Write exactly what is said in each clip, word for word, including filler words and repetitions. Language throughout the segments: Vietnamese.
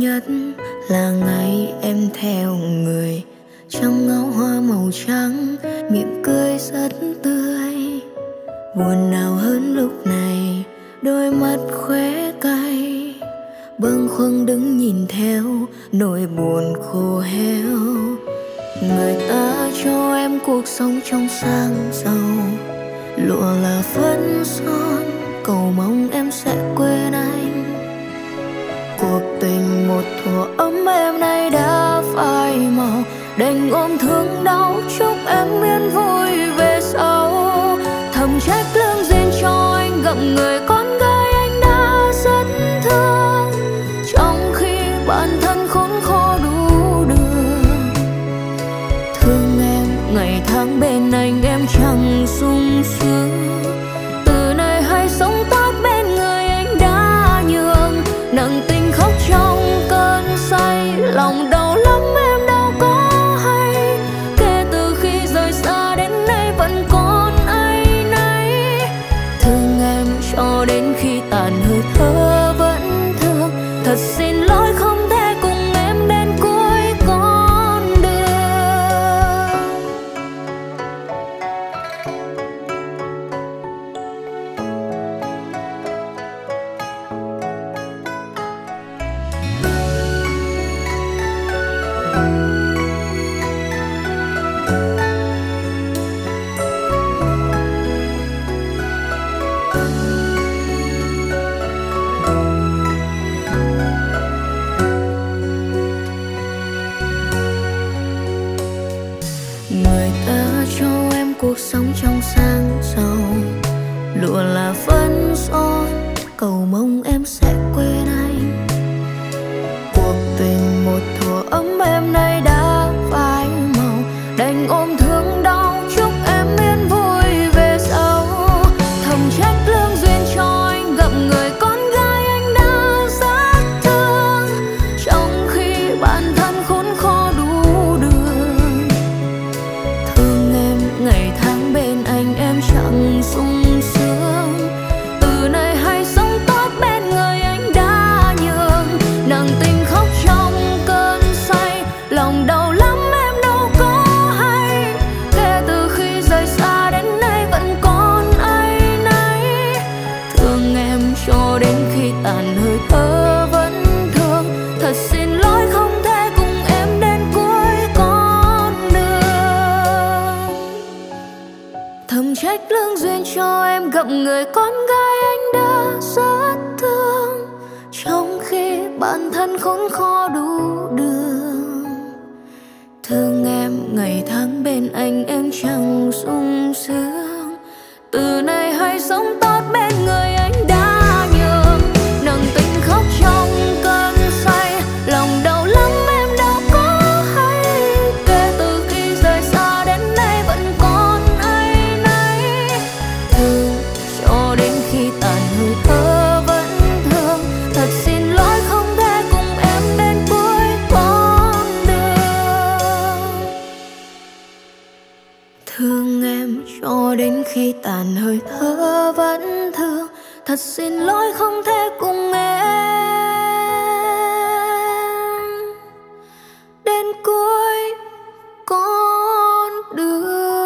nhất là ngày em theo người, trong áo hoa màu trắng, miệng cười rất tươi. Buồn nào hơn lúc này, đôi mắt khóe cay, bâng khuâng đứng nhìn theo nỗi buồn khô héo. Người ta cho em cuộc sống trong sáng giàu, lụa là phấn son, cầu mong em sẽ quên anh. Cuộc tình một thuở ấm em nay đã phai màu, đành ôm thương đau chúc em yên vui về sau. Thầm trách lương duyên cho anh gặp người con gái anh đã rất thương, trong khi bản thân khốn khổ đủ đường. Thương em ngày tháng bên anh em chẳng sung sướng, từ nay hãy sống tốt bên người anh đã nhường. Nặng tình khóc trong cơn say, lòng đau lắm em đâu có. Đến khi tàn hơi thở vẫn thương, thật xin lỗi không thể cùng em đến cuối con đường. Cuộc sống trong sáng giàu, lụa là phấn son, cầu mong em sẽ quên anh. Cuộc tình một thuở ấm em nay đã phai màu, đành ôm thương đau chúc em yên vui về sau. Thầm trách lương duyên cho anh gặp người con gái anh đã rất thương, trong khi bản thân khốn khó đủ đường. Thương em ngày tháng bên anh em chẳng sung sướng, từ nay hãy sống tốt bên người anh đã nhường. Nặng tình khóc trong cơn say, lòng đau lắm em đâu có hay, kể từ khi rời xa đến nay vẫn còn áy náy. Thương em cho đến khi tàn hơi thở vẫn thương, thật xin lỗi không thể cùng em đến cuối con đường. Thầm trách lương duyên cho em gặp người con gái anh đã rất thương, trong khi bản thân khốn khó đủ đường. Thương em ngày tháng bên anh em chẳng sung sướng, từ nay hãy sống tốt bên người anh đã nhường. Nặng tình khóc trong cơn say, lòng đau lắm em đâu có hay, kể từ khi rời xa đến nay vẫn còn áy náy. Thương cho đến khi tàn hơi thở vẫn thương, thật xin lỗi không thể cùng em đến cuối con đường. Thương em cho đến khi tàn hơi thở vẫn thương, thật xin lỗi không thể cùng em đến cuối con đường.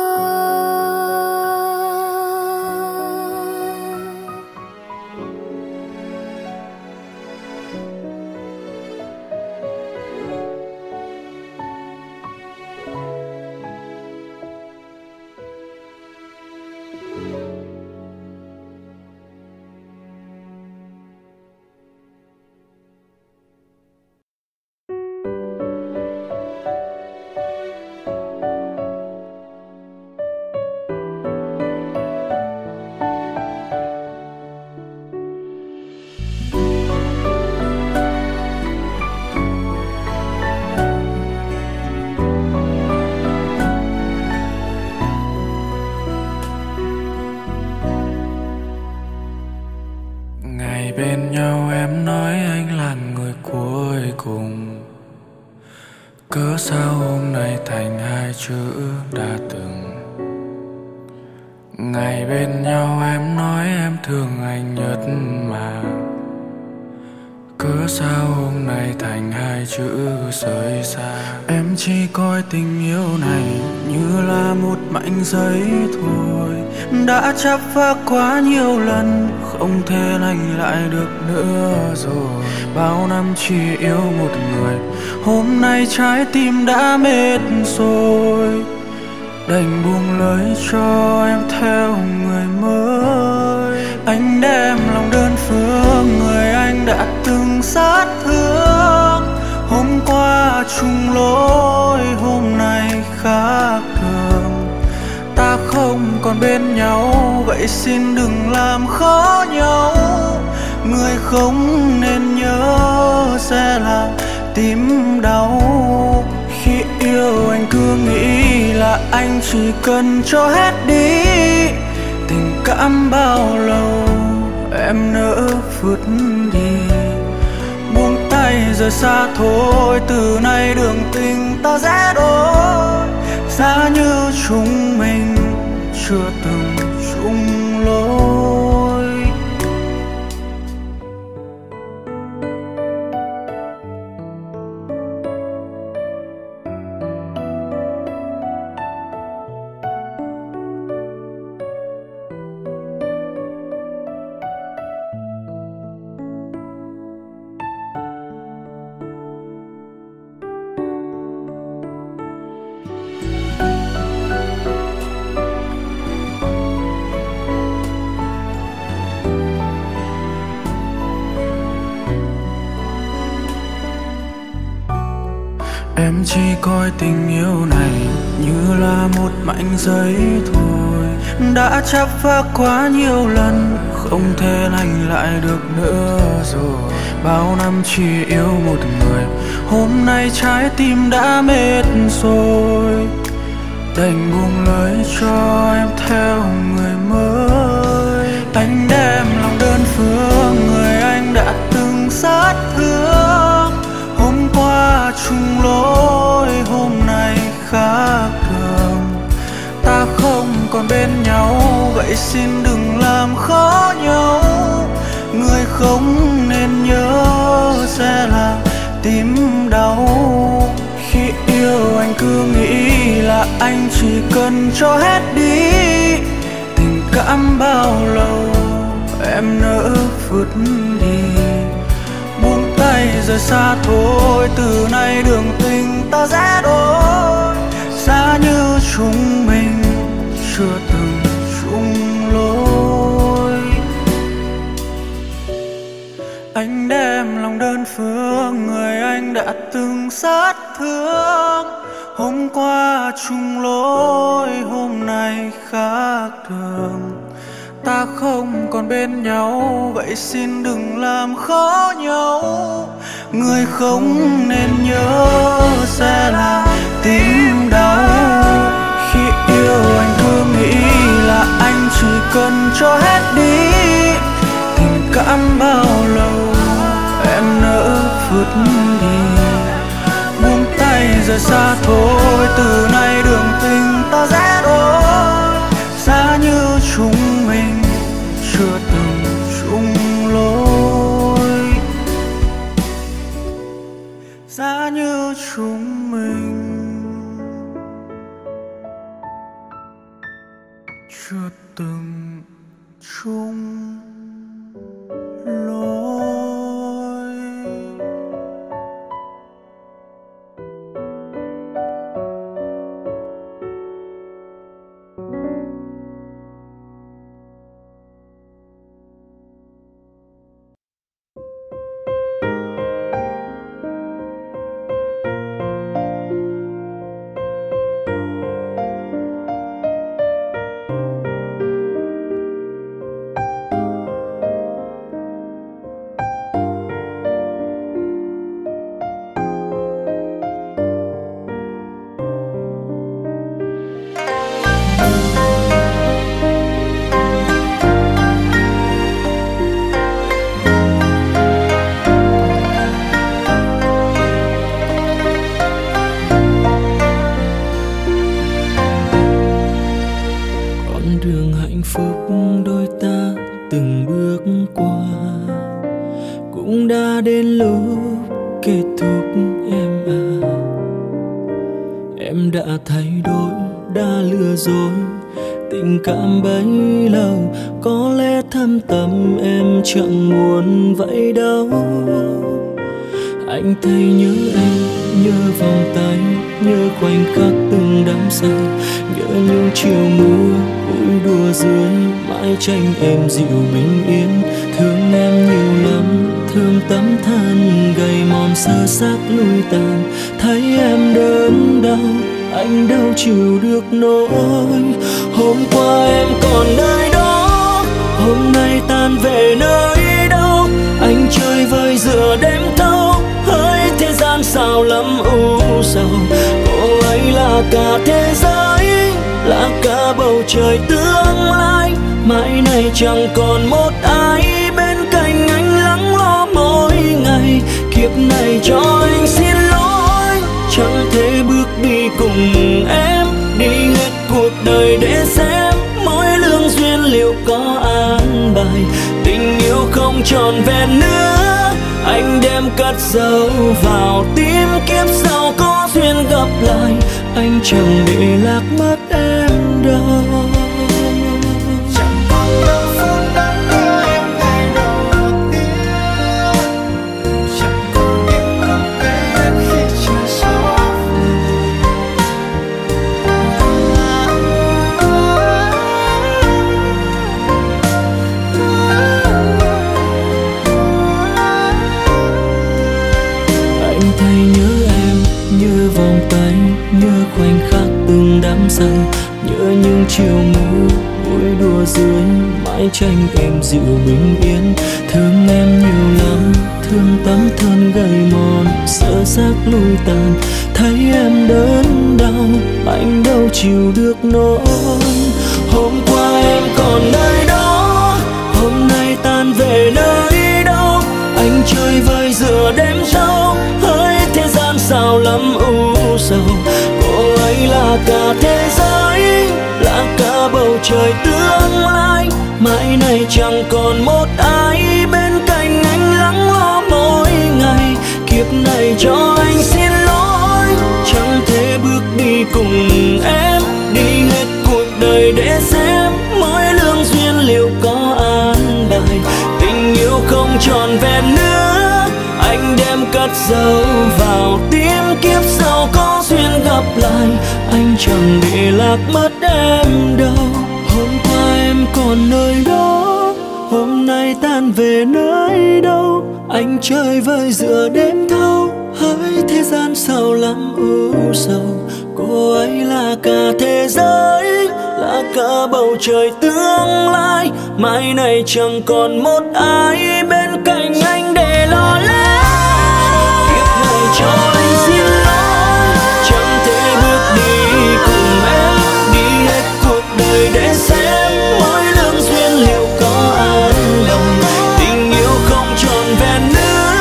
cớ sao hôm nay thành hai chữ rời xa. Em chỉ coi tình yêu này như là một mảnh giấy thôi, đã chấp phá quá nhiều lần, không thể lành lại được nữa rồi. Bao năm chỉ yêu một người, hôm nay trái tim đã mệt rồi, đành buông lời cho em theo người mới. Anh đem lòng đơn phương, người anh đã từng sát thương. Hôm qua chung lối, hôm nay khác thường. Ta không còn bên nhau, vậy xin đừng làm khó nhau. Người không nên nhớ sẽ là tim đau. Khi yêu anh cứ nghĩ là anh chỉ cần cho hết đi, tình cảm bao lâu em nỡ vứt đi. Buông tay rời xa thôi, từ nay đường tình ta sẽ đổi. Giá như chúng mình chưa từng chung lối. Em chỉ coi tình yêu này như là một mảnh giấy thôi, đã chấp phá quá nhiều lần, không thể lành lại được nữa rồi. Bao năm chỉ yêu một người, hôm nay trái tim đã mệt rồi, đành buông lời cho em theo người mới. Anh đem lòng đơn phương, người anh đã từng sát thương. Hôm qua chung lối, hôm nay khác thường. Ta không còn bên nhau, vậy xin đừng làm khó nhau. Người không nên nhớ sẽ là tim đau. Khi yêu anh cứ nghĩ là anh chỉ cần cho hết đi, tình cảm bao lâu em nỡ vứt đi. Rời xa thôi, từ nay đường tình ta sẽ đổi. Giá như chúng mình chưa từng chung lối. Anh đem lòng đơn phương, người anh đã từng sát thương. Hôm qua chung lối, hôm nay khác thường. Ta không còn bên nhau, vậy xin đừng làm khó nhau. Người không nên nhớ sẽ là tim đau. Khi yêu anh cứ nghĩ là anh chỉ cần cho hết đi, tình cảm bao lâu em nỡ vứt đi. Buông tay rời xa thôi, từ nay đường tình ta sẽ đổi. Giá như chúng mình chưa từng chung lối, giá như chúng mình chưa từng chung lối. cũng đã đến lúc kết thúc em à. Em đã thay đổi, đã lừa dối tình cảm bấy lâu. Có lẽ thâm tâm em chẳng muốn vậy đâu. Anh thấy nhớ em, nhớ vòng tay, nhớ khoảnh khắc từng đắm say, nhớ những chiều mưa vui đùa dưới mãi tranh em dịu bình yên. Thương em nhiều lắm, thương tấm than gầy mòn sơ xác lui tàn. Thấy em đớn đau, anh đâu chịu được nỗi. Hôm qua em còn nơi đó, hôm nay tan về nơi đâu. Anh chơi vơi giữa đêm thâu, hỡi thế gian sao lắm u sầu. Cô ấy là cả thế giới, là cả bầu trời tương lai. Mãi này chẳng còn một ai bên cạnh anh lắng lo mỗi ngày. Kiếp này cho anh xin lỗi, chẳng thể bước đi cùng em, đi hết cuộc đời để xem mỗi lương duyên liệu có an bài. Tình yêu không tròn vẹn nữa, anh đem cất dấu vào tim. Kiếp sau có duyên gặp lại, anh chẳng để lạc mất em đâu. Nhớ những chiều mưa vui đùa dưới mãi tranh em dịu bình yên. Thương em nhiều lắm, thương tấm thân gầy mòn sợ xác lui tàn. Thấy em đớn đau, anh đâu chịu được nỗi. Hôm qua em còn nơi đó, hôm nay tan về nơi đâu. Anh chơi vơi giữa đêm sau, hỡi thế gian sao lắm u sầu. Là cả thế giới, là cả bầu trời tương lai. Mãi này chẳng còn một ai bên cạnh anh lắng lo mỗi ngày. Kiếp này cho anh xin lỗi, chẳng thể bước đi cùng em, đi hết cuộc đời để xem mỗi lương duyên liệu có an bài. Tình yêu không tròn vẹn nữa, anh đem cất dấu vào tim. Kiếp sau có duyên gặp lại, anh chẳng để lạc mất em đâu. Hôm qua em còn nơi đó, hôm nay tan về nơi đâu. Anh chơi vơi giữa đêm thâu, hỡi thế gian sao lắm u sầu. Cô ấy là cả thế giới, là cả bầu trời tương lai. Mai này chẳng còn một ai bên cạnh anh để lo lắng. Kiếp này cho anh xin lỗi, chẳng thể bước đi cùng em, đi hết cuộc đời để xem mỗi lương duyên liệu có an lòng. Tình yêu không tròn vẹn nữa,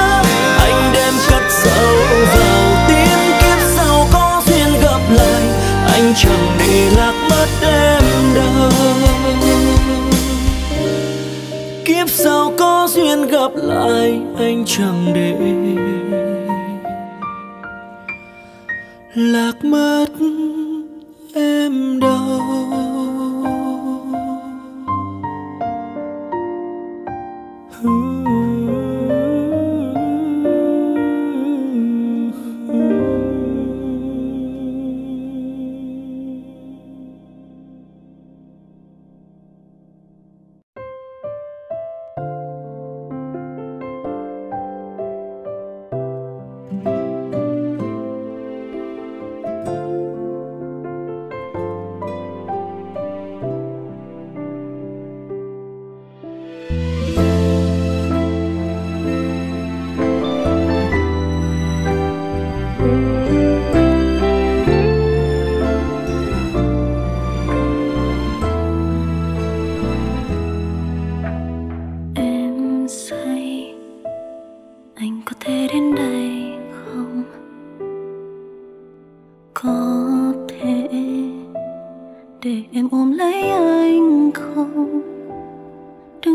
anh đem cất dấu vào tim. Kiếp sau có duyên gặp lại, anh chẳng để lạc mất em đâu. Kiếp sau có duyên gặp lại, anh chẳng để lạc mất em đâu.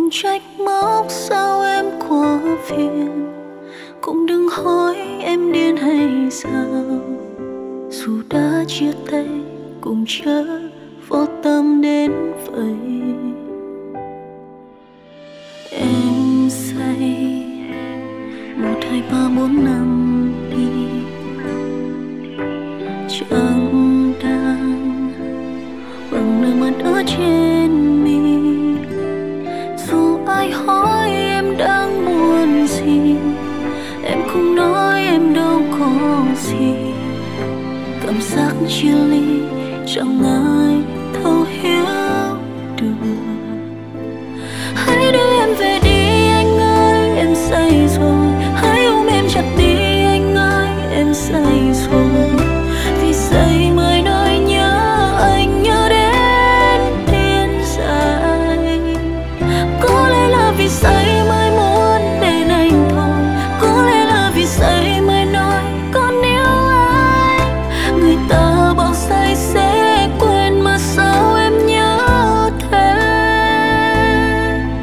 đừng trách móc sao em quá phiền, cũng đừng hỏi em điên hay sao. Dù đã chia tay cũng chớ vô tâm đến vậy. Em say một hai ba bốn năm đi, chẳng đang bằng nước mắt ở trên mi. Dù ai hỏi em đang buồn gì, em không nói em đâu có gì. Cảm giác chia ly chẳng ai thấu hiểu được. Hãy đưa em về đi anh ơi, em say rồi. Hãy ôm em chặt đi anh ơi, em say rồi. Vì say mới nói nhớ anh, nhớ đến thiên dài. Có lẽ là vì say mới muốn bên anh thôi. Có lẽ là vì say mới nói còn yêu ai. Người ta bảo say sẽ quên mà sao em nhớ thế. Anh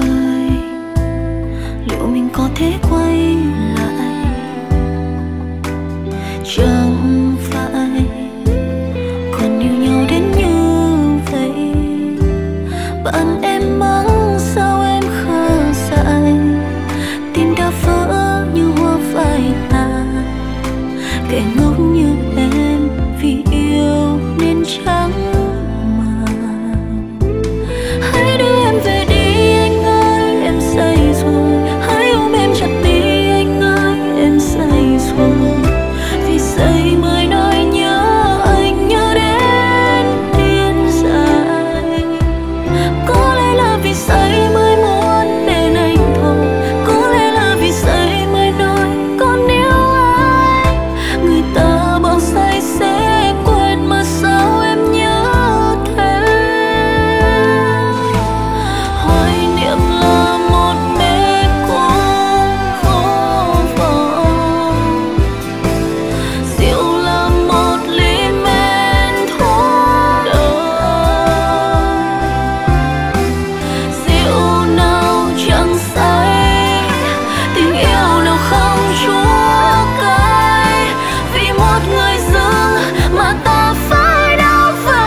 ơi, liệu mình có thể quay lại? Chẳng phải còn yêu nhau đến như vậy. Bạn em mắng sao em khờ dại. Tim đã vỡ như hoa phai tàn. Kẻ ngốc như em vì yêu nên chẳng màng. Hãy đưa em về đi anh ơi, em say rồi. Hãy ôm em chặt đi anh ơi, em say rồi. Vì say mới nói nhớ anh, nhớ đến thiên dài. Có lẽ là vì say mới muốn bên anh thôi. Có lẽ là vì say mới nói còn yêu ai. Người ta bảo say sẽ quên mà sao em nhớ thế. Hoài niệm là một mê cuồng vô vọng. Rượu là một ly men thuốc đời. Rượu nào chẳng say, tình yêu nào không chúa cay. Vì một người dưng mà ta phải đau vai.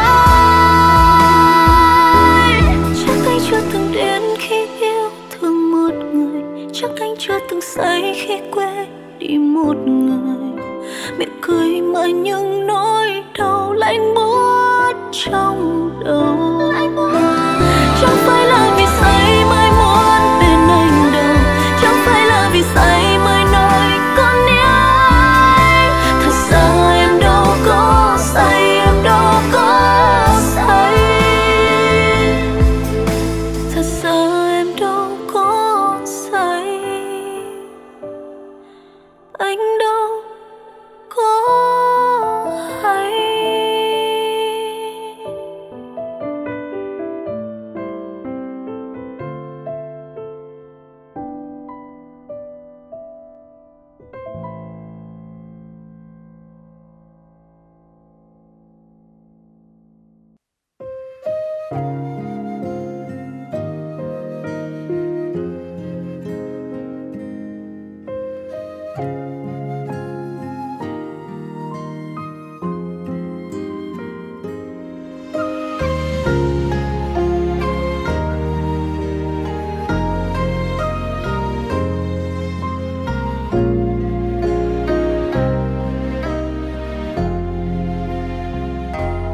Chắc anh chưa từng đến khi yêu thương một người. Chắc anh chưa từng say khi quên đi một người. Miệng cười mãi nhưng nỗi đau lạnh buốt trong đầu. Chẳng phải là vì say mới muốn bên anh đâu. Chẳng phải là vì say mới nói con yêu anh. Thật ra em đâu có say, em đâu có say. Thật ra em đâu có say, anh đâu có hay.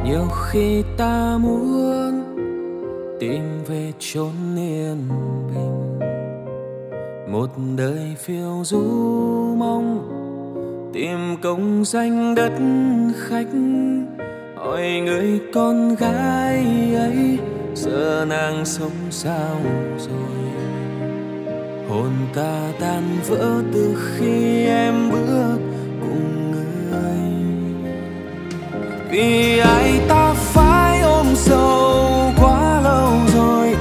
Nhiều khi ta muốn tìm về chốn yên bình, một đời phiêu du mong tìm công danh đất khách. Hỏi người con gái ấy giờ nàng sống sao rồi. Hồn ta tan vỡ từ khi em bước cùng người. Vì ai ta phải ôm sầu quá lâu rồi.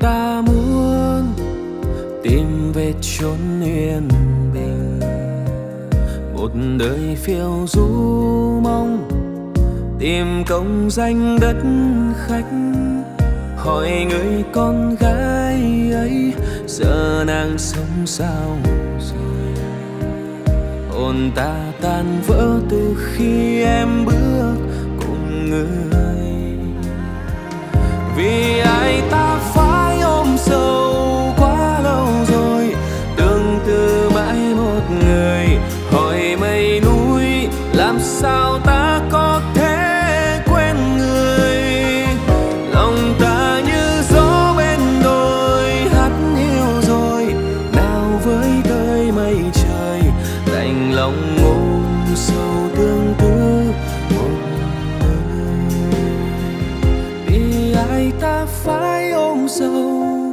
ta muốn tìm về chốn yên bình, một đời phiêu du mong tìm công danh đất khách. Hỏi người con gái ấy giờ nàng sống sao rồi? Hồn ta tan vỡ từ khi em bước cùng người. Vì ai ta phải ôm sâu quá lâu rồi, tương tư mãi một người. Hỏi mây núi làm sao ta có thể quên người. Lòng ta như gió bên đồi hát hiu rồi, nào với đời mây trời đành lòng ôm sâu tương tư. Ta phải ôm sầu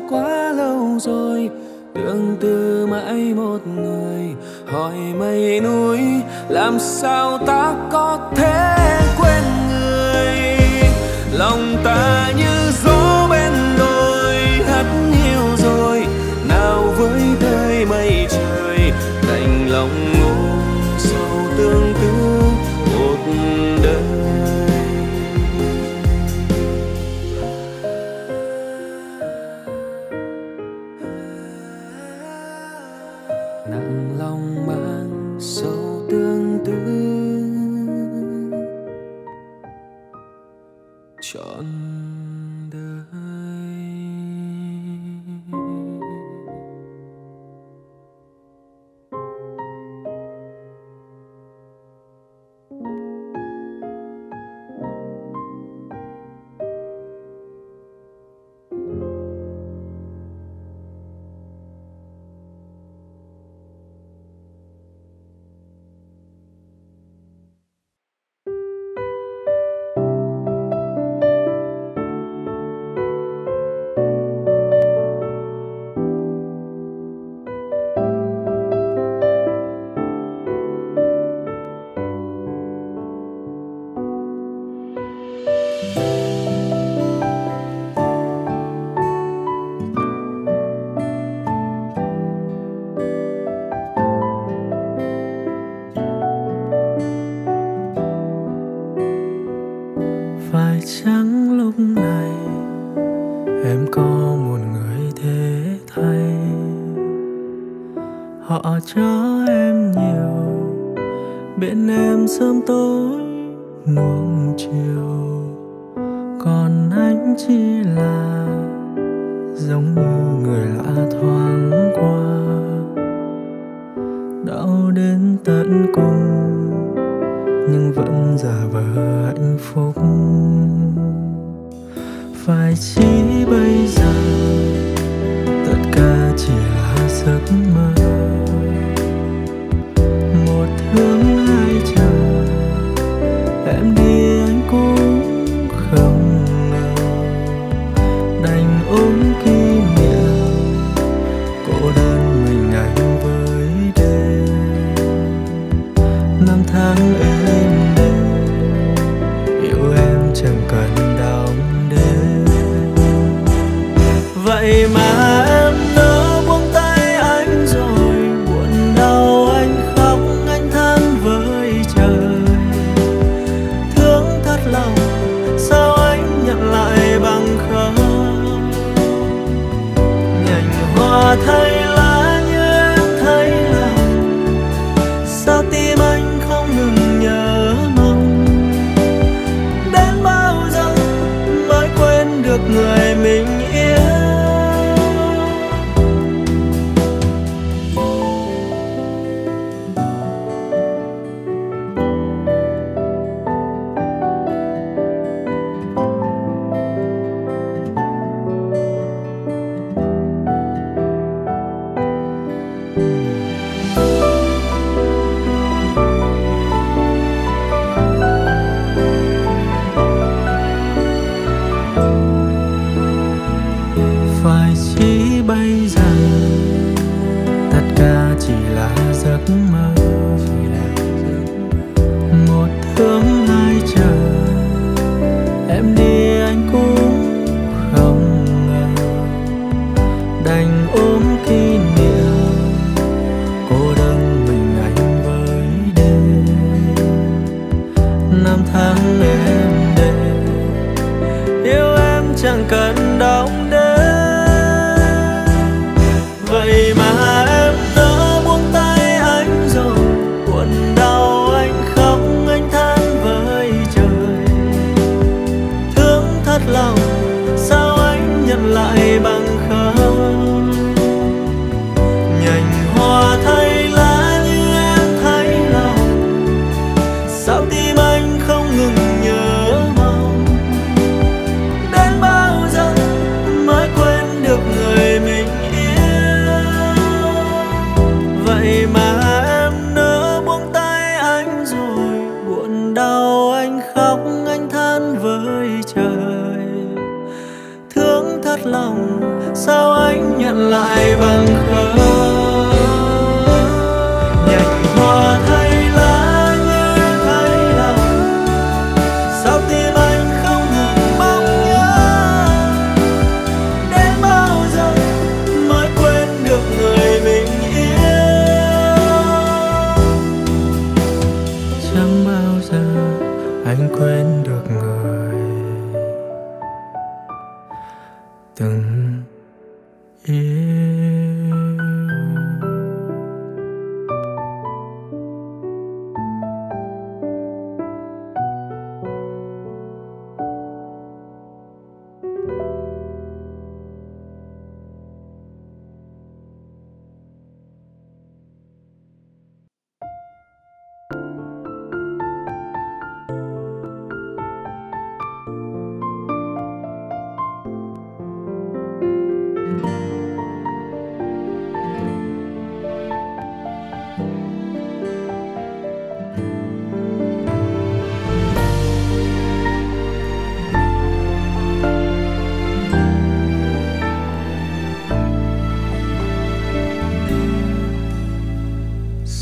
quá lâu rồi, tương tư mãi một người. Hỏi mây núi làm sao ta có thể quên người. Lòng ta như gió bên đồi hát hiu rồi, nào với đời mây trời đành lòng ôm sầu tương tư một đời.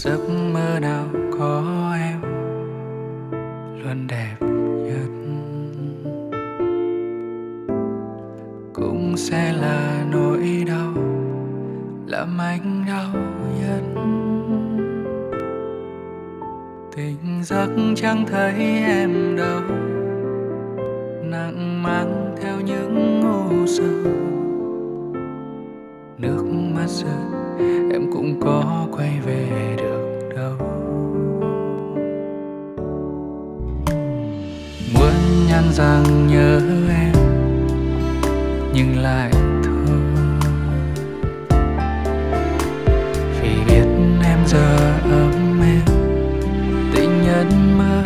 giấc mơ nào có em luôn đẹp nhất cũng sẽ là nỗi đau, làm anh đau nhất. Tỉnh giấc chẳng thấy em đâu, nặng mang theo những u sầu, nước mắt rơi em cũng có quay về được đâu. Muốn nhắn rằng nhớ em nhưng lại thôi, vì biết em giờ ấm em tình nhân mơ.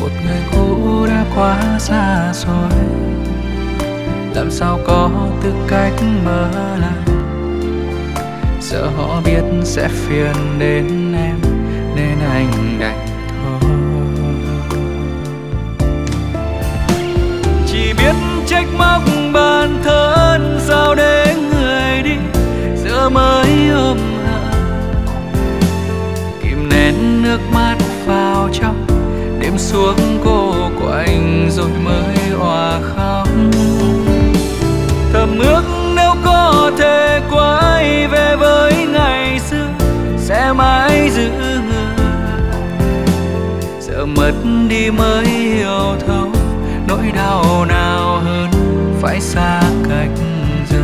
Một người cũ đã quá xa rồi, làm sao có tư cách mơ lại. Sợ họ biết sẽ phiền đến em nên anh đành thôi. Chỉ biết trách móc bản thân sao để người đi giờ mới ôm hạ, kìm nén nước mắt vào trong đêm xuống cô quạnh rồi mới òa khóc. Thầm ước nếu có thể quay về với ngày xưa sẽ mãi giữ người, giờ mất đi mới hiểu thấu nỗi đau nào hơn phải xa cách giờ.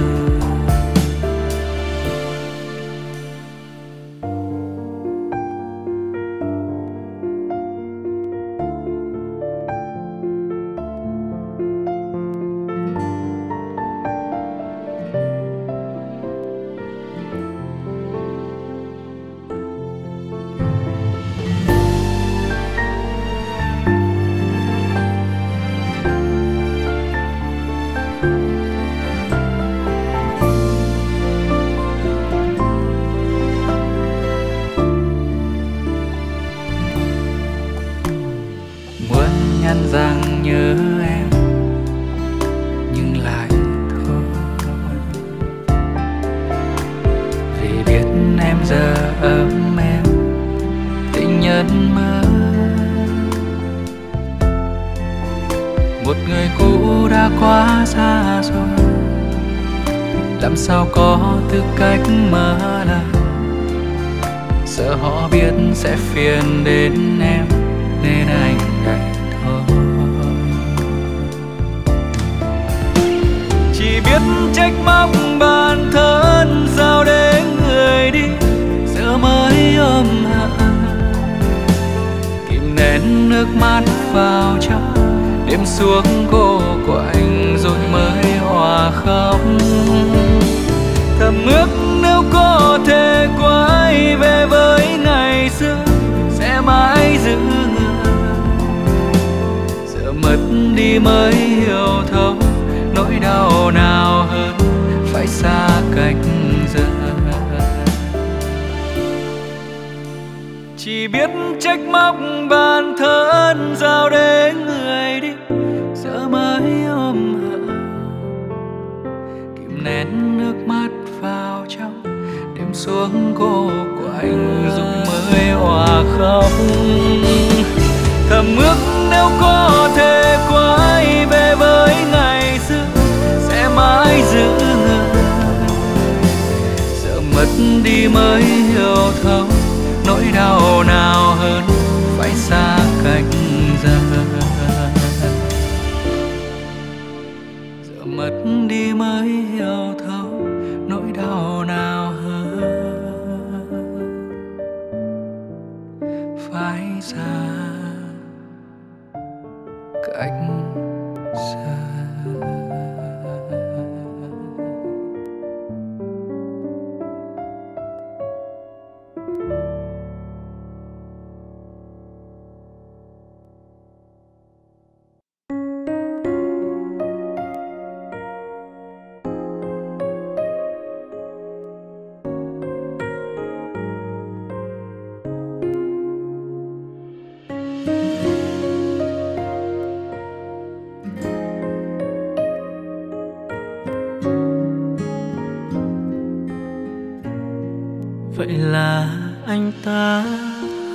Vậy là anh ta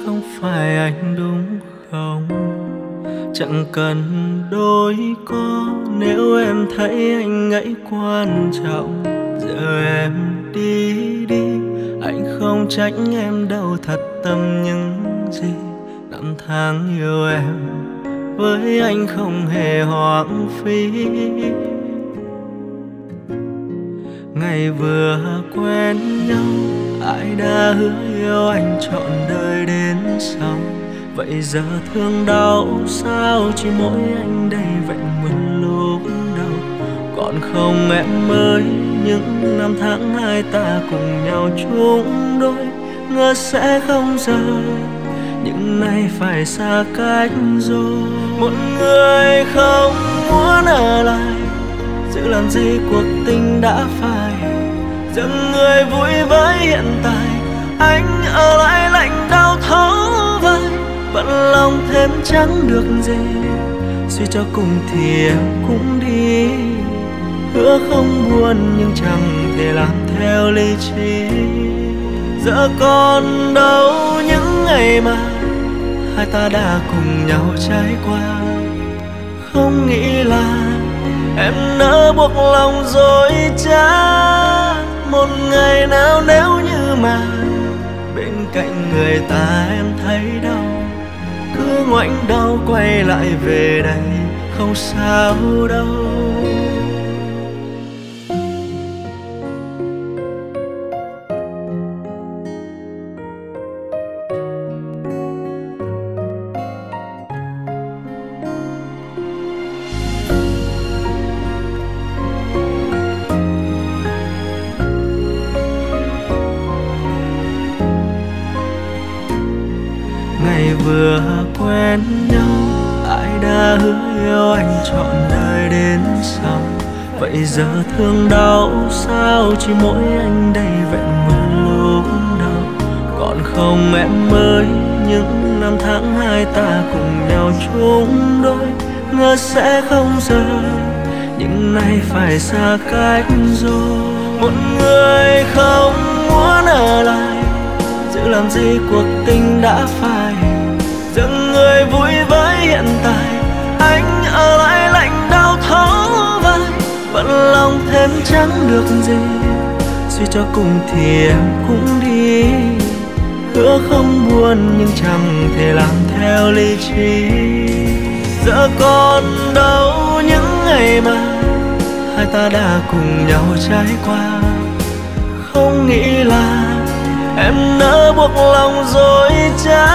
không phải anh đúng không? Chẳng cần đôi co nếu em thấy anh ấy quan trọng. Giờ em đi đi, anh không trách em đâu, thật tâm những gì năm tháng yêu em với anh không hề hoang phí. Ngày vừa quen nhau ai đã hứa yêu anh trọn đời đến sau, vậy giờ thương đau sao chỉ mỗi anh đây vẹn nguyên lúc đầu. Còn không em ơi, những năm tháng hai ta cùng nhau chung đôi ngỡ sẽ không rời, nhưng nay phải xa cách rồi. Một người không muốn ở lại, giữ làm gì cuộc tình đã phai. Dần người vui với hiện tại, anh ở lại lạnh đau thấu vai. Vẫn lòng thêm chẳng được gì, suy cho cùng thì em cũng đi. Hứa không buồn nhưng chẳng thể làm theo lý trí. Giờ còn đâu những ngày mà hai ta đã cùng nhau trải qua. Không nghĩ là em nỡ buộc lòng dối trá. Một ngày nào nếu như mà bên cạnh người ta em thấy đau, cứ ngoảnh đau quay lại về đây không sao đâu. Vừa quen nhau ai đã hứa yêu anh trọn đời đến sau, vậy giờ thương đau sao chỉ mỗi anh đây vẹn nguyên lúc đầu. Còn không em ơi, những năm tháng hai ta cùng nhau chung đôi ngỡ sẽ không rời, nhưng nay phải xa cách rồi. Một người không muốn ở lại, giữ làm gì cuộc tình đã phai. Dần người vui với hiện tại, anh ở lại lạnh đau thấu vai. Vẫn lòng thêm chẳng được gì, suy cho cùng thì em cũng đi. Hứa không buồn nhưng chẳng thể làm theo lý trí. Giờ còn đâu những ngày mà hai ta đã cùng nhau trải qua. Không nghĩ là em nỡ buộc lòng dối trá.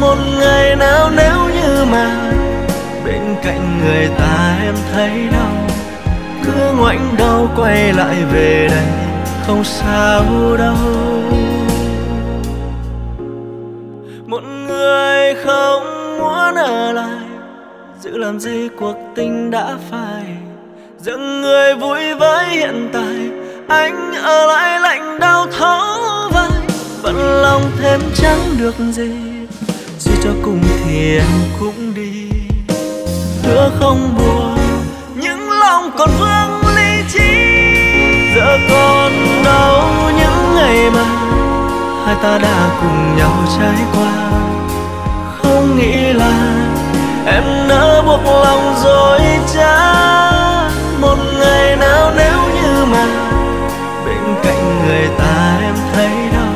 Một ngày nào nếu như mà bên cạnh người ta em thấy đau, cứ ngoảnh đau quay lại về đây không sao đâu. Một người không muốn ở lại, giữ làm gì cuộc tình đã phai. Dần người vui với hiện tại, anh ở lại lạnh đau thấu vai. Vẫn lòng thêm chẳng được gì, suy cho cùng thì em cũng đi. Hứa không buồn những lòng còn vương lý trí. Giờ còn đâu những ngày mà hai ta đã cùng nhau trải qua. Không nghĩ là em nỡ buộc lòng dối trá. Một ngày nào nếu như mà bên cạnh người ta em thấy đau,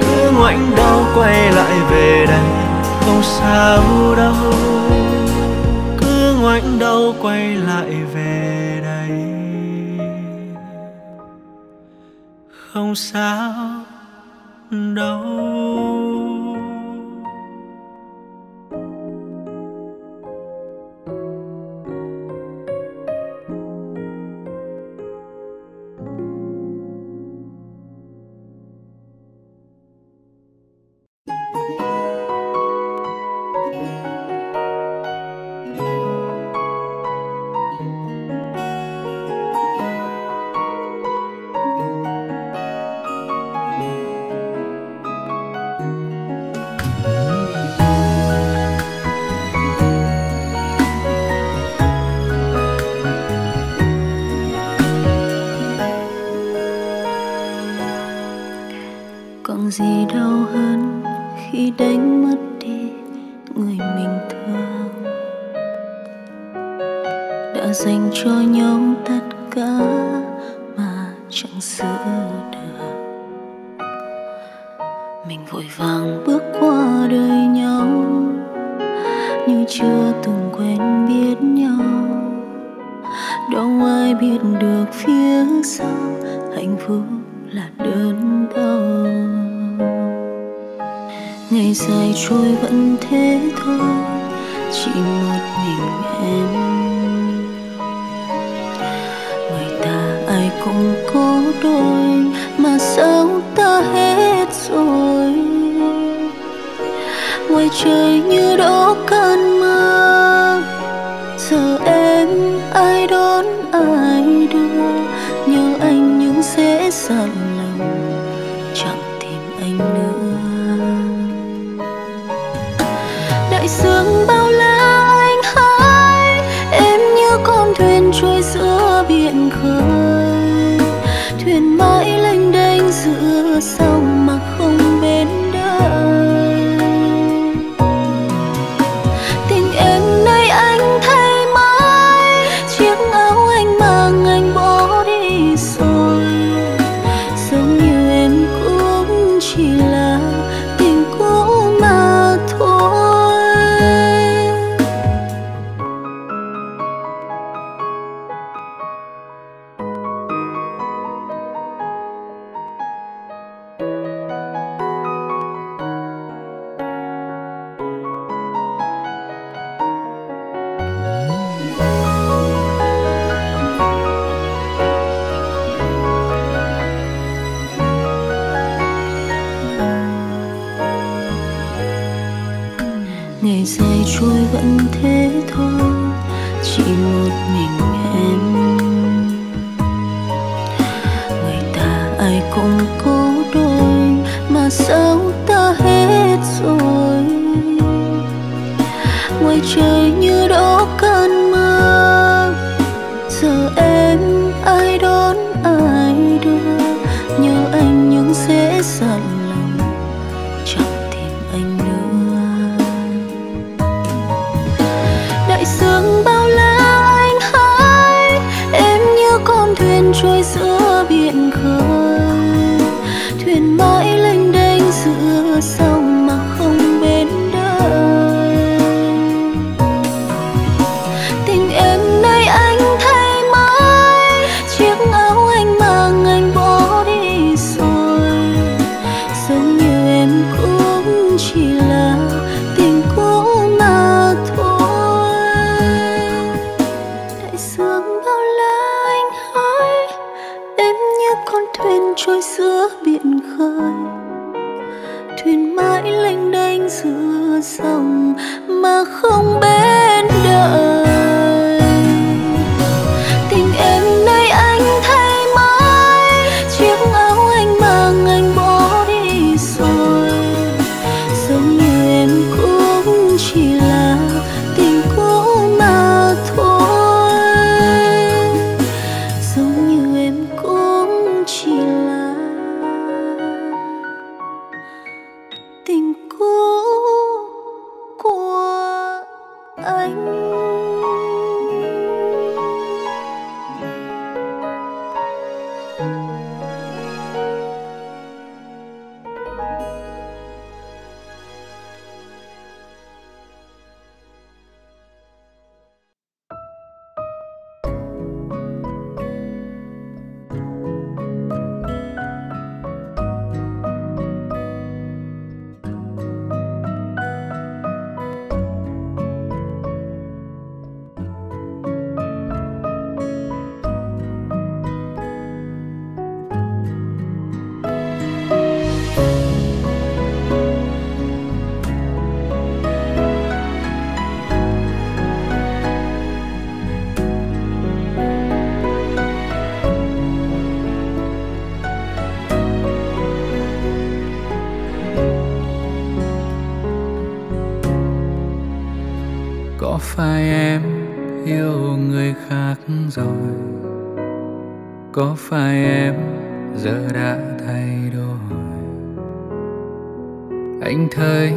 cứ ngoảnh đau quay lại về đây không sao đâu. Cứ ngoảnh đau quay lại về đây không sao đâu. Chẳng gì đau hơn khi đánh mất đi người mình thương. Đã dành cho nhau tất cả mà chẳng giữ được. Mình vội vàng bước qua đời nhau như chưa từng quen biết nhau. Đâu ai biết được phía sau hạnh phúc là đớn đau. Ngày dài trôi vẫn thế thôi, chỉ một mình em. Người ta ai cũng có đôi, mà sao ta hết rồi. Ngoài trời như đổ cơn mưa, giờ em ai đón ai đưa. Nhớ anh nhưng dễ dàng lòng, chẳng tìm anh nữa. Đại dương bao la anh hãy, em như con thuyền trôi giữa biển khơi. Thuyền mãi lênh đênh giữa sông mà không bên đời. Tình em nay anh thay mãi, chiếc áo anh mang anh bỏ đi rồi. Giống như em cũng chỉ là tình cũ mà thôi. Ngày dài trôi vẫn thế thôi, chỉ một mình em. Người ta ai cũng có đôi, mà sao ta hết rồi. Ngoài trời như đổ cơn mưa, giờ em ai đón ai đưa. Nhớ anh những dễ dàng. Đại dương bao la anh hãy, em như con thuyền trôi giữa biển khơi. Thuyền mãi lênh đênh giữa sông mà không bên đời. Tình em nay anh thay mãi, chiếc áo anh mang anh bỏ đi rồi. Giống như em cũng chỉ là tình cũ mà thôi. Con thuyền trôi giữa biển khơi, thuyền mãi lênh đênh giữa dòng mà không bên đời. Tình em nay anh thay mãi, chiếc áo anh mang anh bỏ đi rồi. Giống như em cũng chỉ là tình cũ mà thôi. Giống như em cũng chỉ là tình cũ của anh. Có phải em yêu người khác rồi? Có phải em giờ đã thay đổi? anh thấy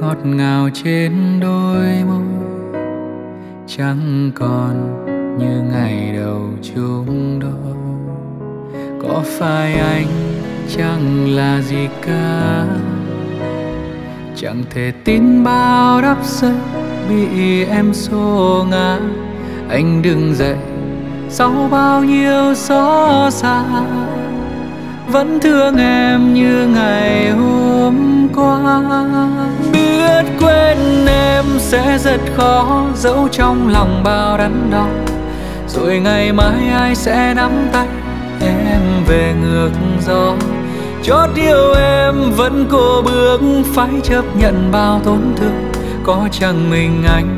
ngọt ngào trên đôi môi, chẳng còn như ngày đầu chúng đôi. Có phải anh chẳng là gì cả, chẳng thể tin bao đắp giấc bị em xô ngã. Anh đừng dậy sau bao nhiêu xót xa, vẫn thương em như ngày hôm qua. Biết quên em sẽ rất khó, dẫu trong lòng bao đắn đo. Rồi ngày mai ai sẽ nắm tay em về ngược gió. Chót yêu em vẫn cô bước, phải chấp nhận bao tổn thương. Có chẳng mình anh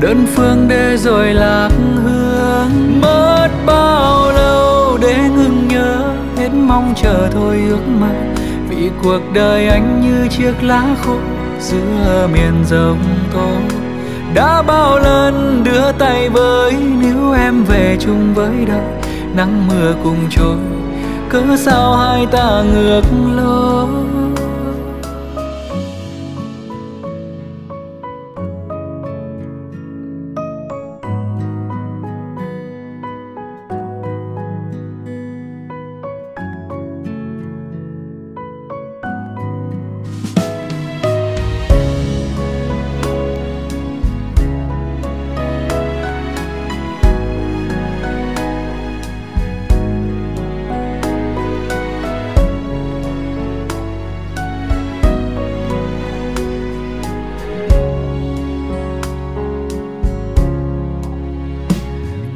đơn phương để rồi lạc hương. Mất bao lâu để ngừng nhớ, hết mong chờ thôi ước mơ. Vì cuộc đời anh như chiếc lá khô giữa miền giông tố. Đã bao lần đưa tay với nếu em về chung với đời, nắng mưa cùng trôi, cớ sao hai ta ngược lối.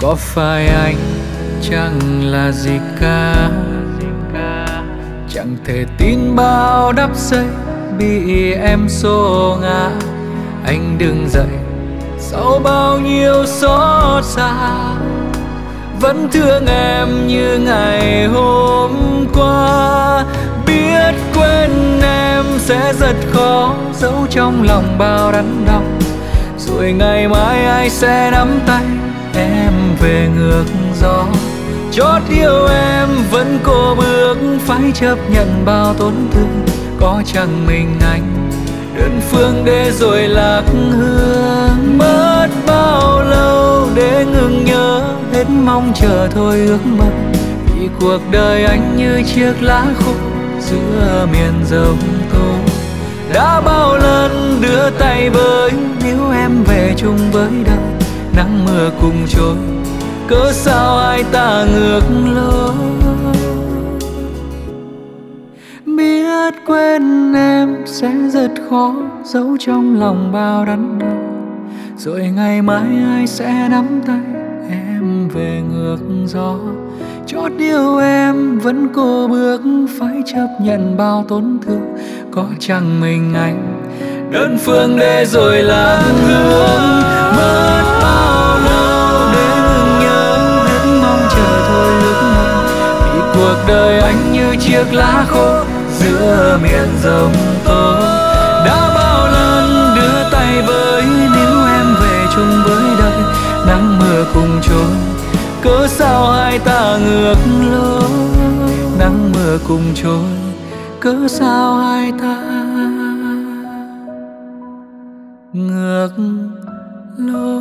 Có phải anh chẳng là gì cả, chẳng thể tin bao đắp giây bị em xô ngã. Anh đừng dậy sau bao nhiêu xót xa, vẫn thương em như ngày hôm qua. Biết quên em sẽ rất khó, dẫu trong lòng bao đắn đo. Rồi ngày mai ai sẽ nắm tay em về ngược gió. Chót yêu em vẫn cô bước, phải chấp nhận bao tổn thương. Có chẳng mình anh đơn phương để rồi lạc hương. Mất bao lâu để ngừng nhớ, hết mong chờ thôi ước mơ. Vì cuộc đời anh như chiếc lá khô giữa miền giông tố. Đã bao lần đưa tay với nếu em về chung với đời, nắng mưa cùng trôi, cớ sao ai ta ngược lối. Biết quên em sẽ rất khó, giấu trong lòng bao đắn đo. Rồi ngày mai ai sẽ nắm tay em về ngược gió. Chót yêu em vẫn cô bước, phải chấp nhận bao tổn thương. Có chẳng mình anh đơn phương để rồi lạc hương. Mất bao lâu để ngừng nhớ, hết mong chờ thôi ước mơ. Vì cuộc đời anh như chiếc lá khô giữa miền giông tố. Đã bao lần đưa tay với nếu em về chung với đời, nắng mưa cùng trôi, cớ sao hai ta ngược lối. Nắng mưa cùng trôi, cớ sao hai ta ngược lối.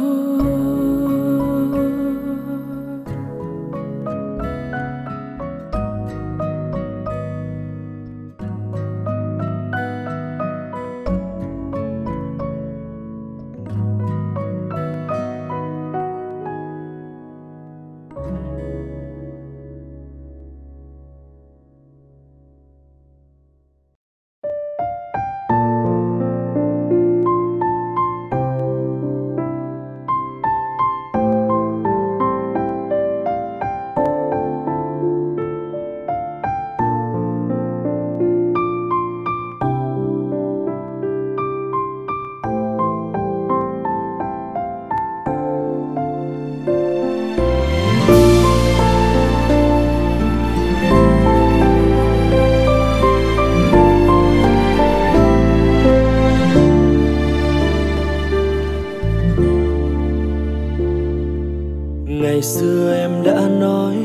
Ngày xưa em đã nói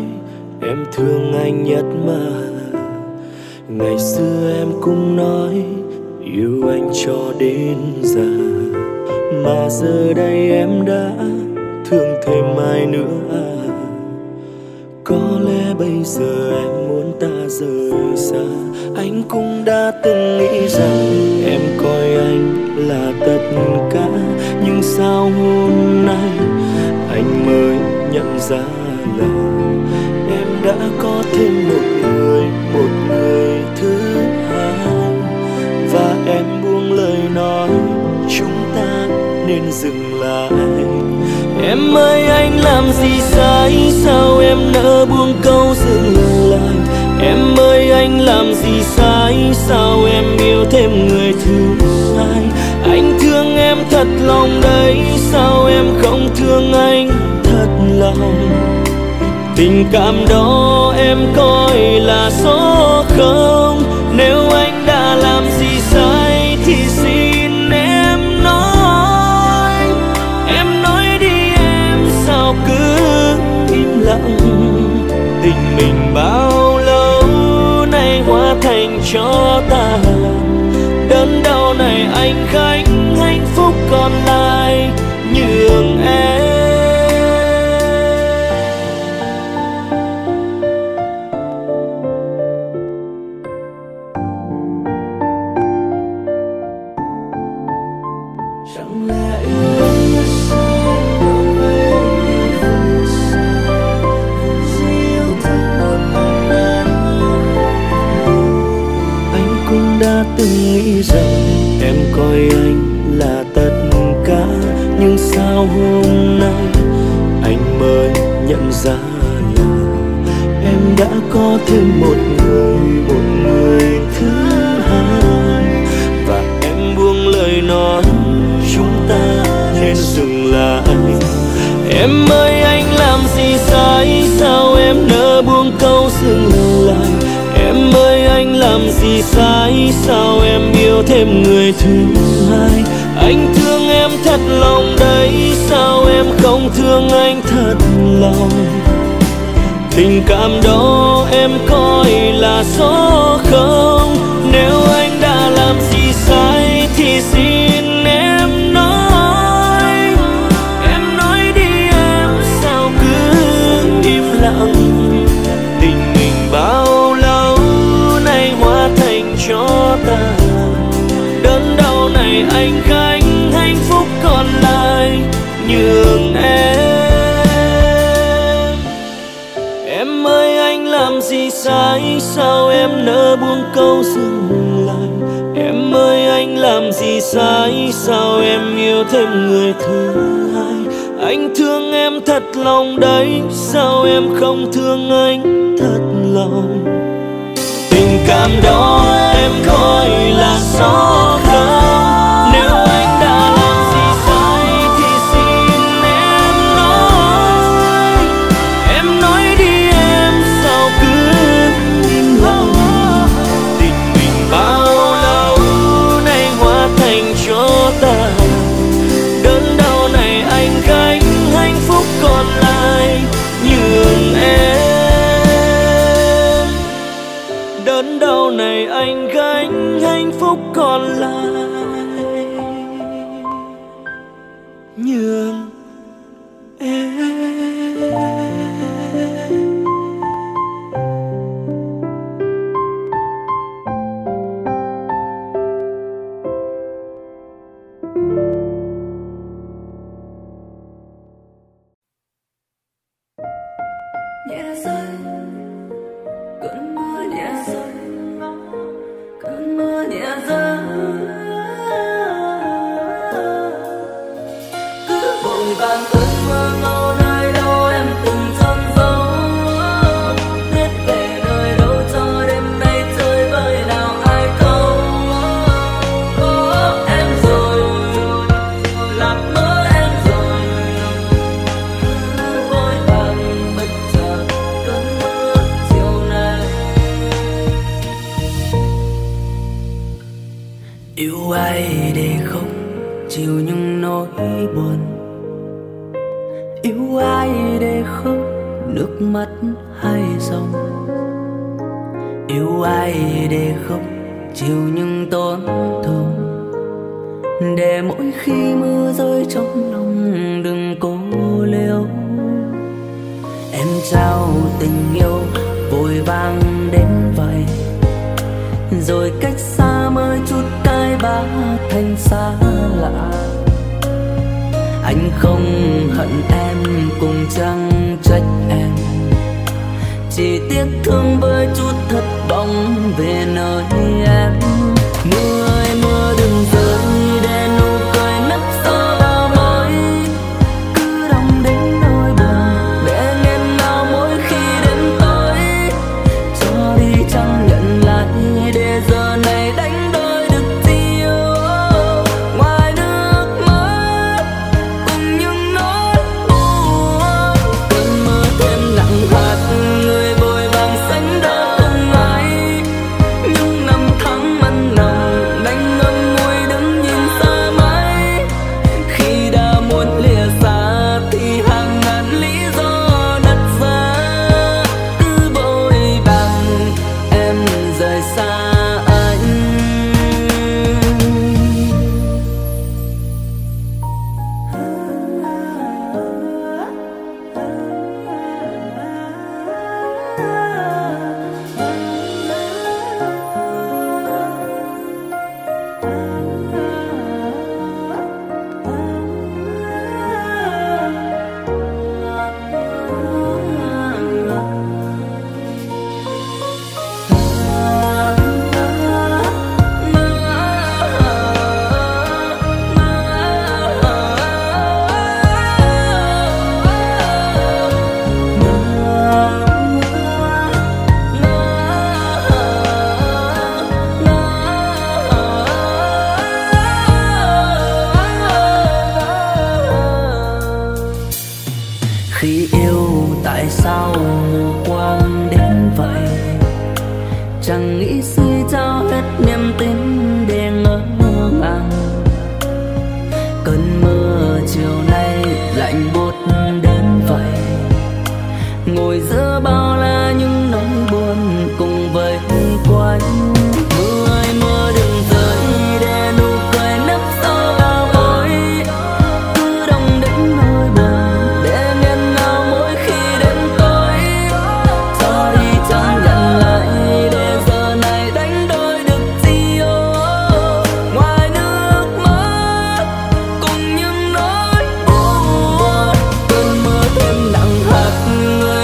em thương anh nhất mà. Ngày xưa em cũng nói Yêu anh cho đến già, mà giờ đây em đã thương thêm ai nữa à? Có lẽ bây giờ em muốn ta rời xa. Anh cũng đã từng nghĩ rằng em coi anh là tất cả, nhưng sao hôm nay anh mới nhận ra là em đã có thêm một người, một người thứ hai. Và em buông lời nói chúng ta nên dừng lại. Em ơi anh làm gì sai, sao em nỡ buông câu dừng lại? Em ơi anh làm gì sai, sao em yêu thêm người thứ hai? Anh thương em thật lòng đấy, sao em không thương anh thật lòng? Tình cảm đó em coi là số không. Nếu anh đã làm gì sai thì xin em nói. Em nói đi em, sao cứ im lặng? Tình mình bao lâu nay hóa thành cho ta. Đớn đau này anh gánh, hạnh phúc còn lại nhường em. Từng nghĩ rằng em coi anh là tất cả, nhưng sao hôm nay anh mới nhận ra là em đã có thêm một người, một người thứ hai. Và em buông lời nói chúng ta nên dừng lại. Em ơi anh làm gì sai, sao em nỡ buông câu dừng lại? Em ơi anh làm gì sai, sao em yêu thêm người thứ hai? Anh thương em thật lòng đấy, sao em không thương anh thật lòng? Tình cảm đó em coi là số không. Nếu anh đã làm gì sai thì xin em nói. Em nói đi em, sao cứ im lặng? Tình mình bao cho ta, đớn đau này anh gánh, hạnh phúc còn lại nhường em. Em ơi anh làm gì sai, sao em nỡ buông câu dừng lại? Em ơi anh làm gì sai, sao em yêu thêm người thứ hai? Anh thương em thật lòng đấy, sao em không thương anh thật lòng? Tình cảm đó em coi là số không. Nếu anh đã làm gì sai thì xin em nói. Em nói đi em, sao cứ im lặng? Tình mình bao lâu nay hóa thành cho ta. Đớn đau này anh gánh, hạnh phúc còn lại nhường em. Đớn đau này anh gánh, hạnh phúc còn lại nhường em. Chịu những tổn thương để mỗi khi mưa rơi trong lòng đừng cô liêu. Em trao tình yêu vội vàng đến vậy, rồi cách xa mới chút cái bá thành xa lạ. Anh không hận em cũng chẳng trách em, chỉ tiếc thương với chút thất vọng về nơi em. Mưa ơi mưa đừng rơi để nụ cười nấp sau bao mây cứ đong đến nỗi buồn, để em nào mỗi khi đến tối cho đi chẳng nhận lại, để giờ này đánh đôi được tiêu ngoài nước mắt cùng những nỗi buồn. Cơn mưa thêm nặng hạt người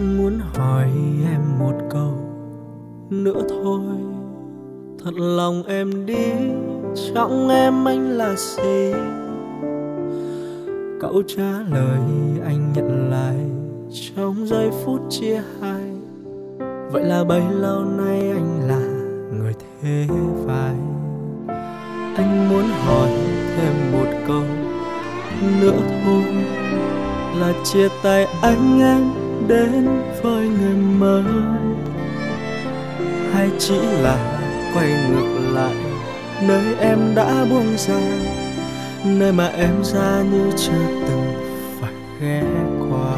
muốn hỏi em một câu nữa thôi. Thật lòng em đi, trong em anh là gì? Cậu trả lời anh nhận lại trong giây phút chia hai. Vậy là bấy lâu nay anh là người thế vai. Anh muốn hỏi thêm một câu nữa thôi, là chia tay anh em đến với người mới, hay chỉ là quay ngược lại nơi em đã buông ra, nơi mà em ra như chưa từng phải ghé qua.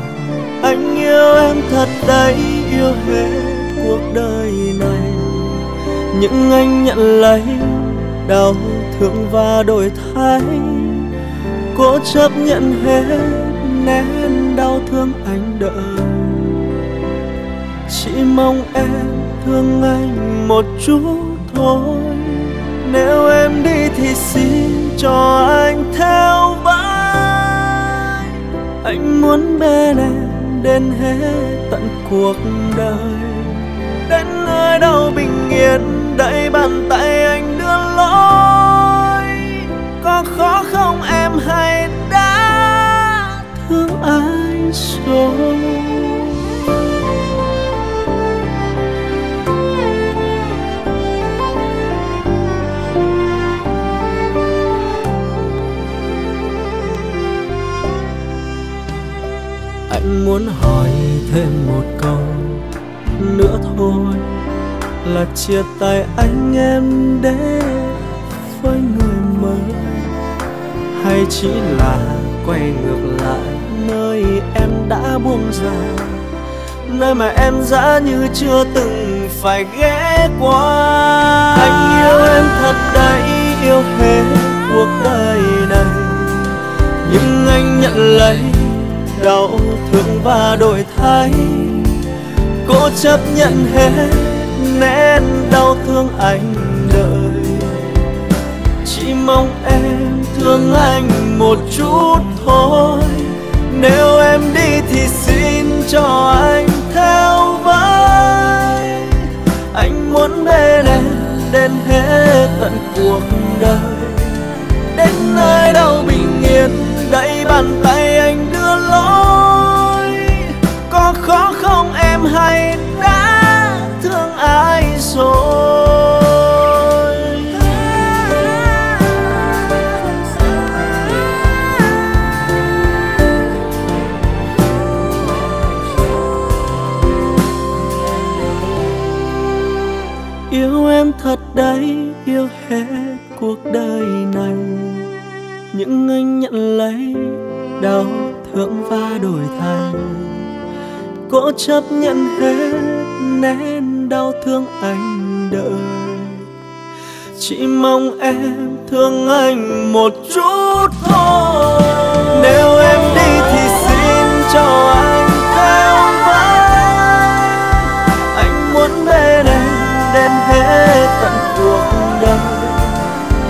Anh yêu em thật đấy, yêu hết cuộc đời này, nhưng anh nhận lấy đau thương và đổi thay. Cố chấp nhận hết nén đau thương anh đợi, chỉ mong em thương anh một chút thôi. Nếu em đi thì xin cho anh theo vai. Anh muốn bên em đến hết tận cuộc đời, đến nơi đâu bình yên đẩy bàn tay anh đưa lối. Có khó không em, hay đã thương ai rồi? Anh muốn hỏi thêm một câu nữa thôi, là chia tay anh em để với người mới, hay chỉ là quay ngược lại nơi em đã buông ra, nơi mà em dã như chưa từng phải ghé qua. Anh yêu em thật đấy, yêu hết cuộc đời này, nhưng anh nhận lấy đau thương và đổi thay. Cố chấp nhận hết nén đau thương anh đợi, chỉ mong em thương anh một chút thôi. Nếu em đi thì xin cho anh theo vai. Anh muốn bên em đến hết tận cuộc đời, đến nơi đâu bình yên đẩy bàn tay anh đưa lối. Có khó không em, hay đã thương ai rồi? Yêu em thật đấy, yêu hết cuộc đời này, nhưng anh nhận lấy đau thương và đổi thay. Cố chấp nhận hết nén đau thương anh đợi, chỉ mong em thương anh một chút thôi. Nếu em đi thì xin cho anh theo vai. Anh muốn bên em đến hết tận cuộc đời,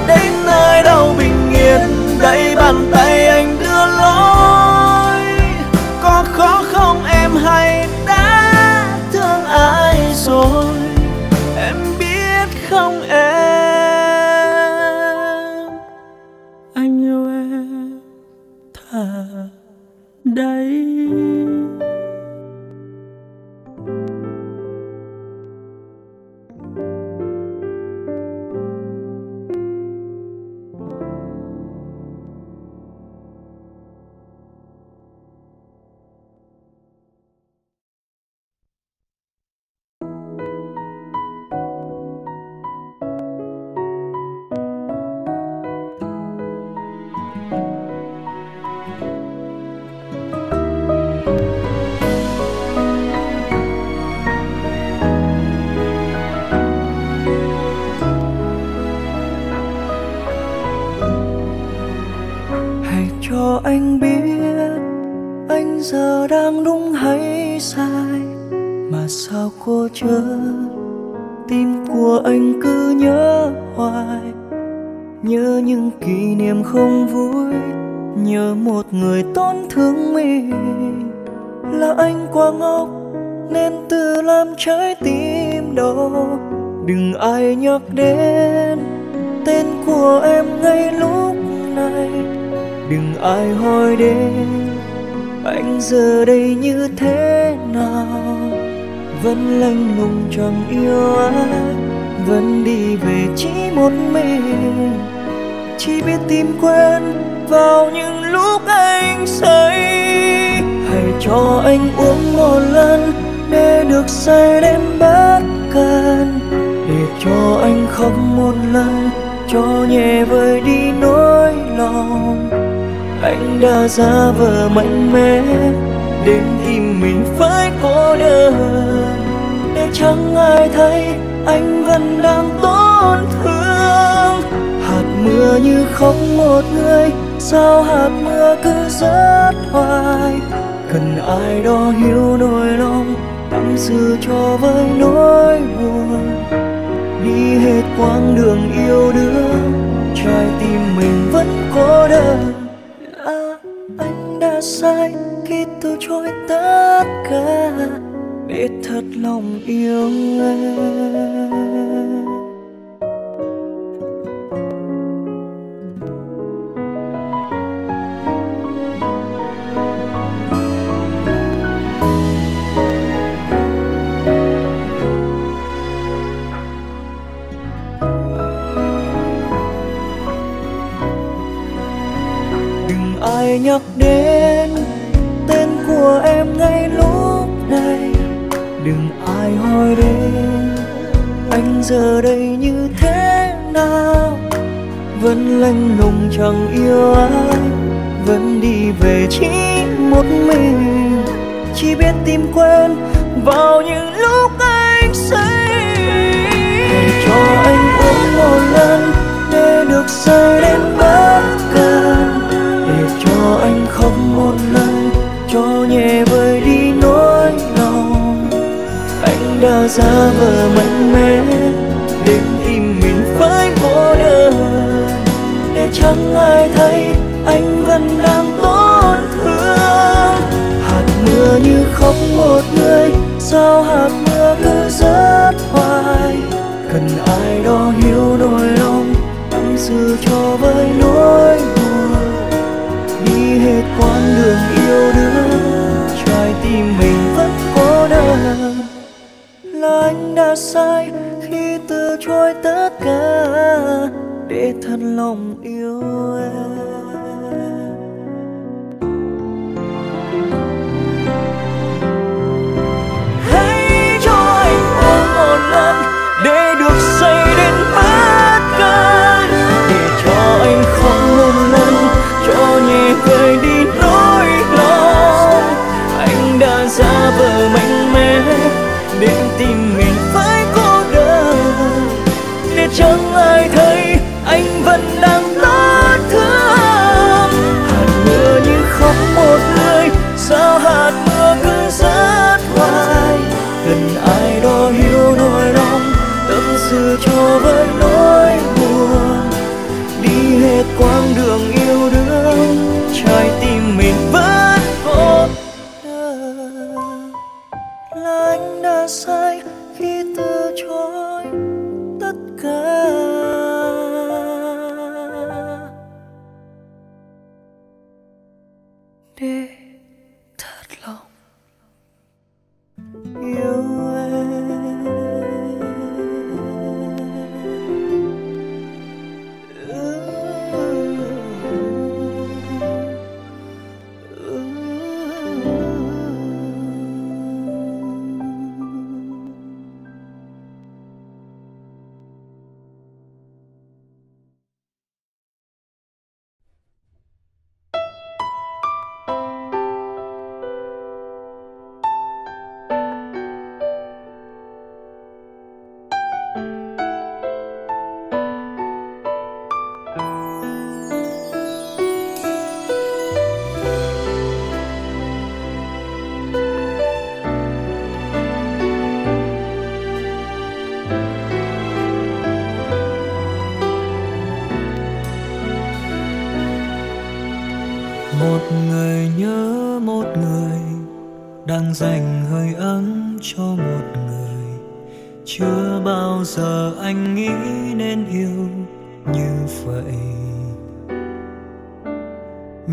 đến nơi đâu bình yên đẩy bàn tay anh đưa lối. Có khó không em, hay đã thương ai rồi? Em biết không em, anh yêu em thật đấy. Anh biết anh giờ đang đúng hay sai, mà sao cô chưa, tim của anh cứ nhớ hoài. Nhớ những kỷ niệm không vui, nhớ một người tổn thương mình. Là anh quá ngốc nên tự làm trái tim đau. Đừng ai nhắc đến tên của em ngay lúc này, đừng ai hỏi đến anh giờ đây như thế nào. Vẫn lạnh lùng chẳng yêu ai, vẫn đi về chỉ một mình, chỉ biết tìm quên vào những lúc anh say. Hãy cho anh uống một lần để được say đến bất cần, để cho anh khóc một lần cho nhẹ vơi đi nỗi lòng. Anh đã giả vờ mạnh mẽ đến khi mình phải cô đơn, để chẳng ai thấy anh vẫn đang tổn thương. Hạt mưa như khóc một người, sao hạt mưa cứ rớt hoài. Cần ai đó hiểu nỗi lòng, tâm sự cho với nỗi buồn. Đi hết quãng đường yêu đương, trái tim mình vẫn cô đơn. Là anh đã sai khi từ chối tất cả để thật lòng yêu em. Ai nhắc đến tên của em ngay lúc này, đừng ai hỏi đến anh giờ đây như thế nào. Vẫn lạnh lùng chẳng yêu ai, vẫn đi về chỉ một mình, chỉ biết tìm quên vào những lúc anh say. Để cho anh uống một lần để được say đến bất cần, cho anh khóc một lần cho nhẹ vơi đi nỗi lòng. Anh đã giả vờ mạnh mẽ đến khi mình phải cô đơn, để chẳng ai thấy anh vẫn đang tổn thương. Hạt mưa như khóc một người, sao hạt mưa cứ rớt hoài. Cần ai đó hiểu nỗi lòng, tâm sự cho với nỗi hết quãng đường yêu đương, trái tim mình vẫn cô đơn. Là anh đã sai khi từ chối tất cả để thật lòng yêu em. Hãy cho anh uống một lần để được say đến bất cần, để cho anh không một lần cho nhẹ vơi đi nỗi lòng. Anh đã giả vờ mạnh mẽ đến tìm mình phải cô đơn, để chẳng ai thấy anh vẫn đang tổn thương. Hạt mưa như khóc một người, sao hạt mưa cứ rớt hoài. Cần ai đó hiểu nỗi lòng, tâm sự cho với nỗi buồn. Đi hết quãng đường yêu đương, trái tim mình vẫn cô đơn. Là anh đã sai khi từ chối tất cả để thật lòng yêu em. Dành hơn hơi ấm cho một người chưa bao giờ anh nghĩ nên yêu như vậy.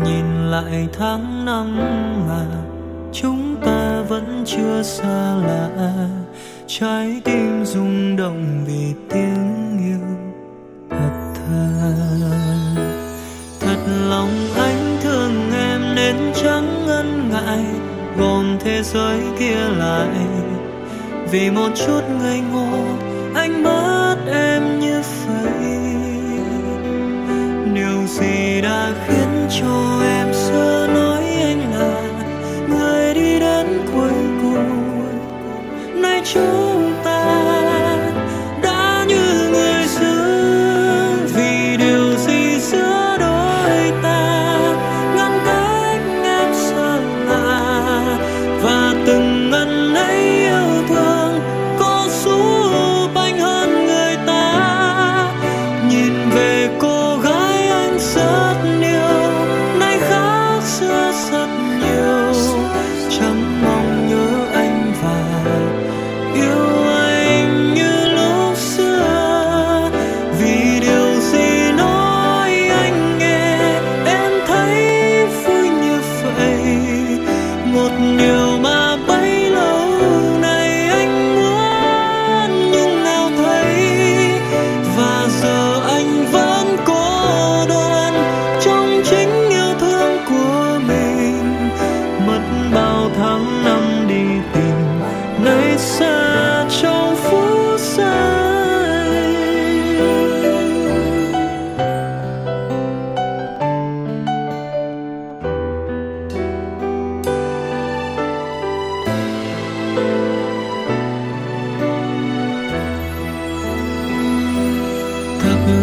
Nhìn lại tháng năm mà chúng ta vẫn chưa xa lạ, trái tim rung động vì tiếng yêu thật thà. Thật lòng anh thương em nên chẳng ngần ngại gom thế giới kia lại, vì một chút ngây ngô anh mất em như vậy. Điều gì đã khiến cho em xưa nói anh là người đi đến cuối cùng, nay chúng ta đã như người xưa. Vì điều gì giữa đôi ta ngăn cách em xa lạ, và từng ngần ấy yêu thương có giúp anh hơn người ta. Nhìn về cô gái anh rất yêu, nay khác xưa rất nhiều, chẳng mong nhớ anh và yêu anh như lúc xưa. Vì điều gì nói anh nghe em thấy vui như vậy, một điều mà bấy lâu nay anh muốn nhưng nào thấy. Và giờ anh vẫn cô đơn trong chính yêu thương của mình, mất bao tháng năm đi tìm nay xa.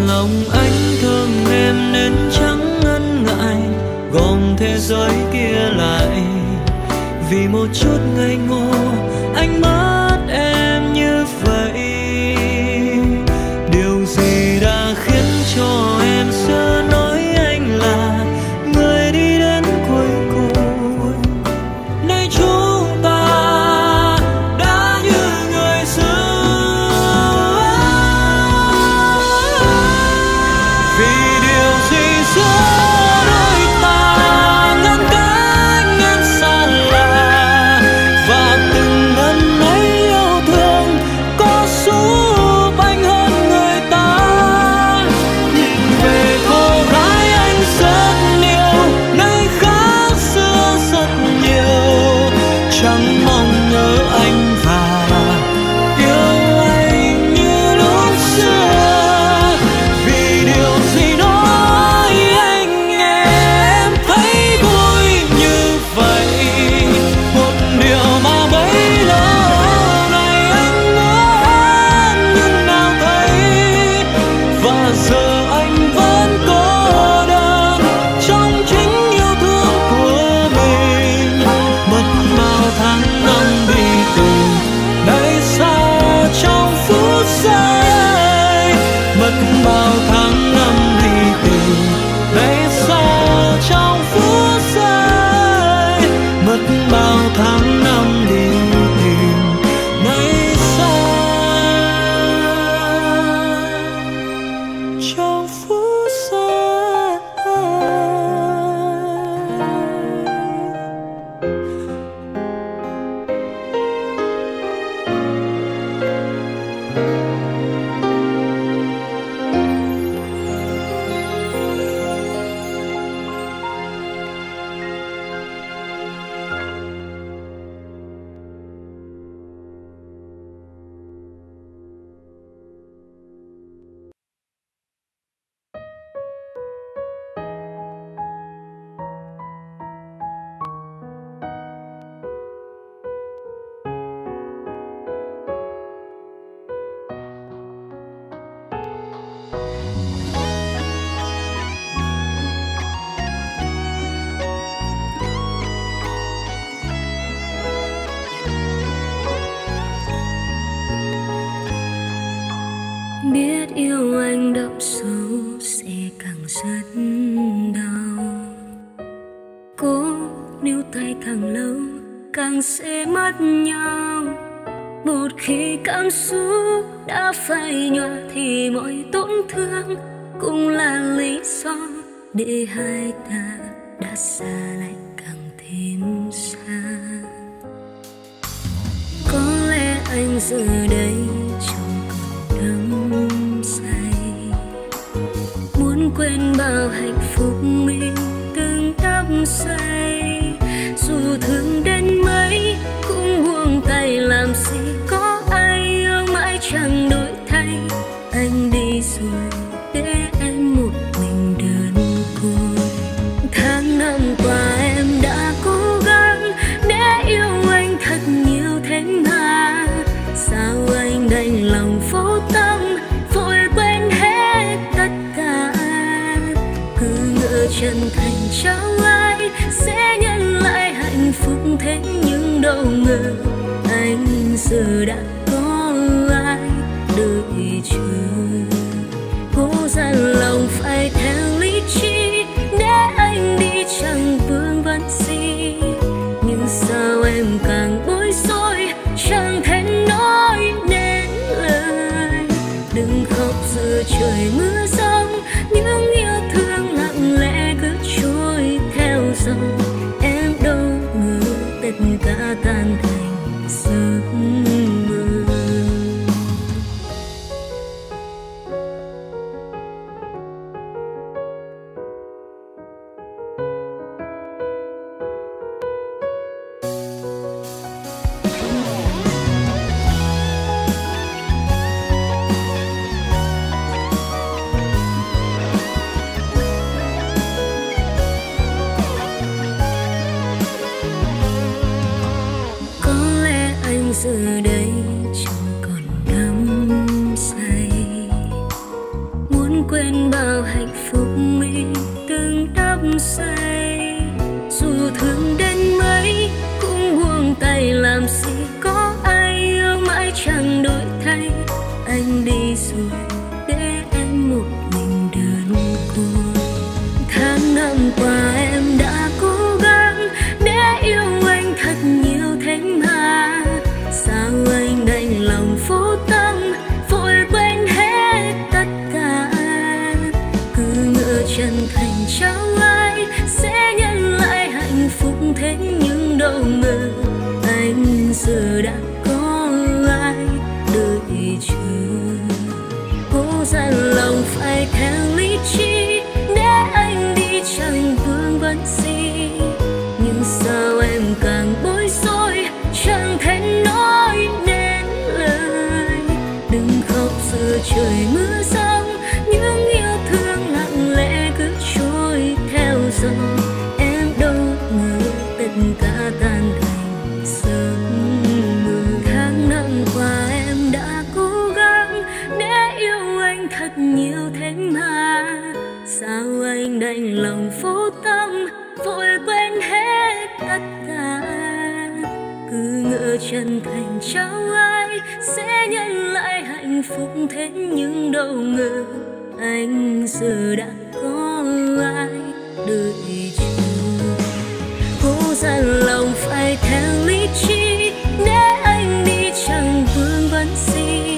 Lòng anh thương em nên chẳng ngần ngại gom thế giới kia lại, vì một chút ngây ngô anh mất em như vậy. Điều gì đã khiến cho em xưa nói anh là người đi đến cuối cùng, nay chúng ta đã như người xưa. Chẳng mong nhớ anh và yêu anh như lúc xưa. Vì điều gì nói anh nghe em thấy vui như vậy, một điều mà bấy lâu nay anh muốn nhưng nào thấy. Và giờ anh vẫn cô đơn trong chính yêu thương của mình, mất bao tháng năm đi tìm nơi xa trong phút giây, mất bao tháng năm đi tìm nơi xa trong phút giây, mất bao tháng năm đi tìm nơi xa trong phút giây. Biết yêu anh đậm sâu sẽ càng rất đau, cố níu tay càng lâu càng sẽ mất nhau. Một khi cảm xúc đã phai nhòa thì mọi tổn thương cũng là lý do để hai ta đã xa lại càng thêm xa. Có lẽ anh giờ đây chẳng còn đắm say, muốn quên bao hạnh phúc mình từng đắp say. Dù thương đến mấy cũng buông tay, làm gì có ai yêu mãi chẳng đổi thay. Anh đi rồi để em một mình đơn côi. Tháng năm qua em đã cố gắng để yêu anh thật nhiều thế mà sao anh đành lòng vô tâm, vội quên hết tất cả. Cứ ngỡ chân thành trao lại sẽ nhận lại hạnh phúc, thế nhưng đâu ngờ anh giờ đã có ai đợi chờ. Cố dằn lòng phải theo lý trí để anh đi chẳng vương vấn gì, nhưng sao em càng bối rối chẳng thể nói nên lời. Đừng khóc giờ trời mưa giông, những yêu thương lặng lẽ cứ trôi theo dòng. Em đâu ngờ tất cả tan thành giấc mơ. Giờ đây chẳng còn đắm say, muốn quên bao hạnh phúc mình từng đắp say. Dù thương đến mấy cũng buông tay, làm gì có ai yêu mãi chẳng đổi thay. Anh đi rồi để em một mình đơn côi. Tháng năm qua em đã cố gắng để yêu anh thật nhiều thế mà sao anh đành lòng vô tâm, vội quên hết tất cả. Cứ ngỡ chân thành trao lại sẽ nhận lại hạnh phúc, thế nhưng đâu ngờ anh giờ đã có ai đợi chờ. Cố dằn lòng phải theo lý trí để anh đi chẳng vương vấn gì, nhưng sao em càng bối rối chẳng thể nói nên lời. Đừng khóc giờ trời mưa giông, những yêu thương lặng lẽ cứ trôi theo dòng. Em đâu ngờ tất cả tan thành giấc mơ. Tháng năm qua em đã cố gắng để yêu anh thật nhiều thế mà sao anh đành lòng vô tâm, vội quên hết tất cả. Cứ ngỡ chân thành trao ai sẽ nhận lại hạnh phúc, thế nhưng đâu ngờ anh giờ đã có ai đợi chờ. Cố dằn lòng phải theo lý trí để anh đi chẳng vương vấn gì,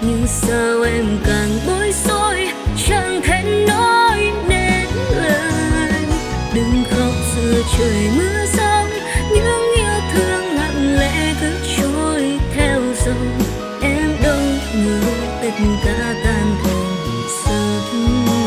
nhưng sao em càng bối rối chẳng thể nói nên lời. Đừng khóc giờ trời mưa giông, những yêu thương lẽ cứ trôi theo dòng. Em đâu ngờ tất cả tan thành giấc mơ.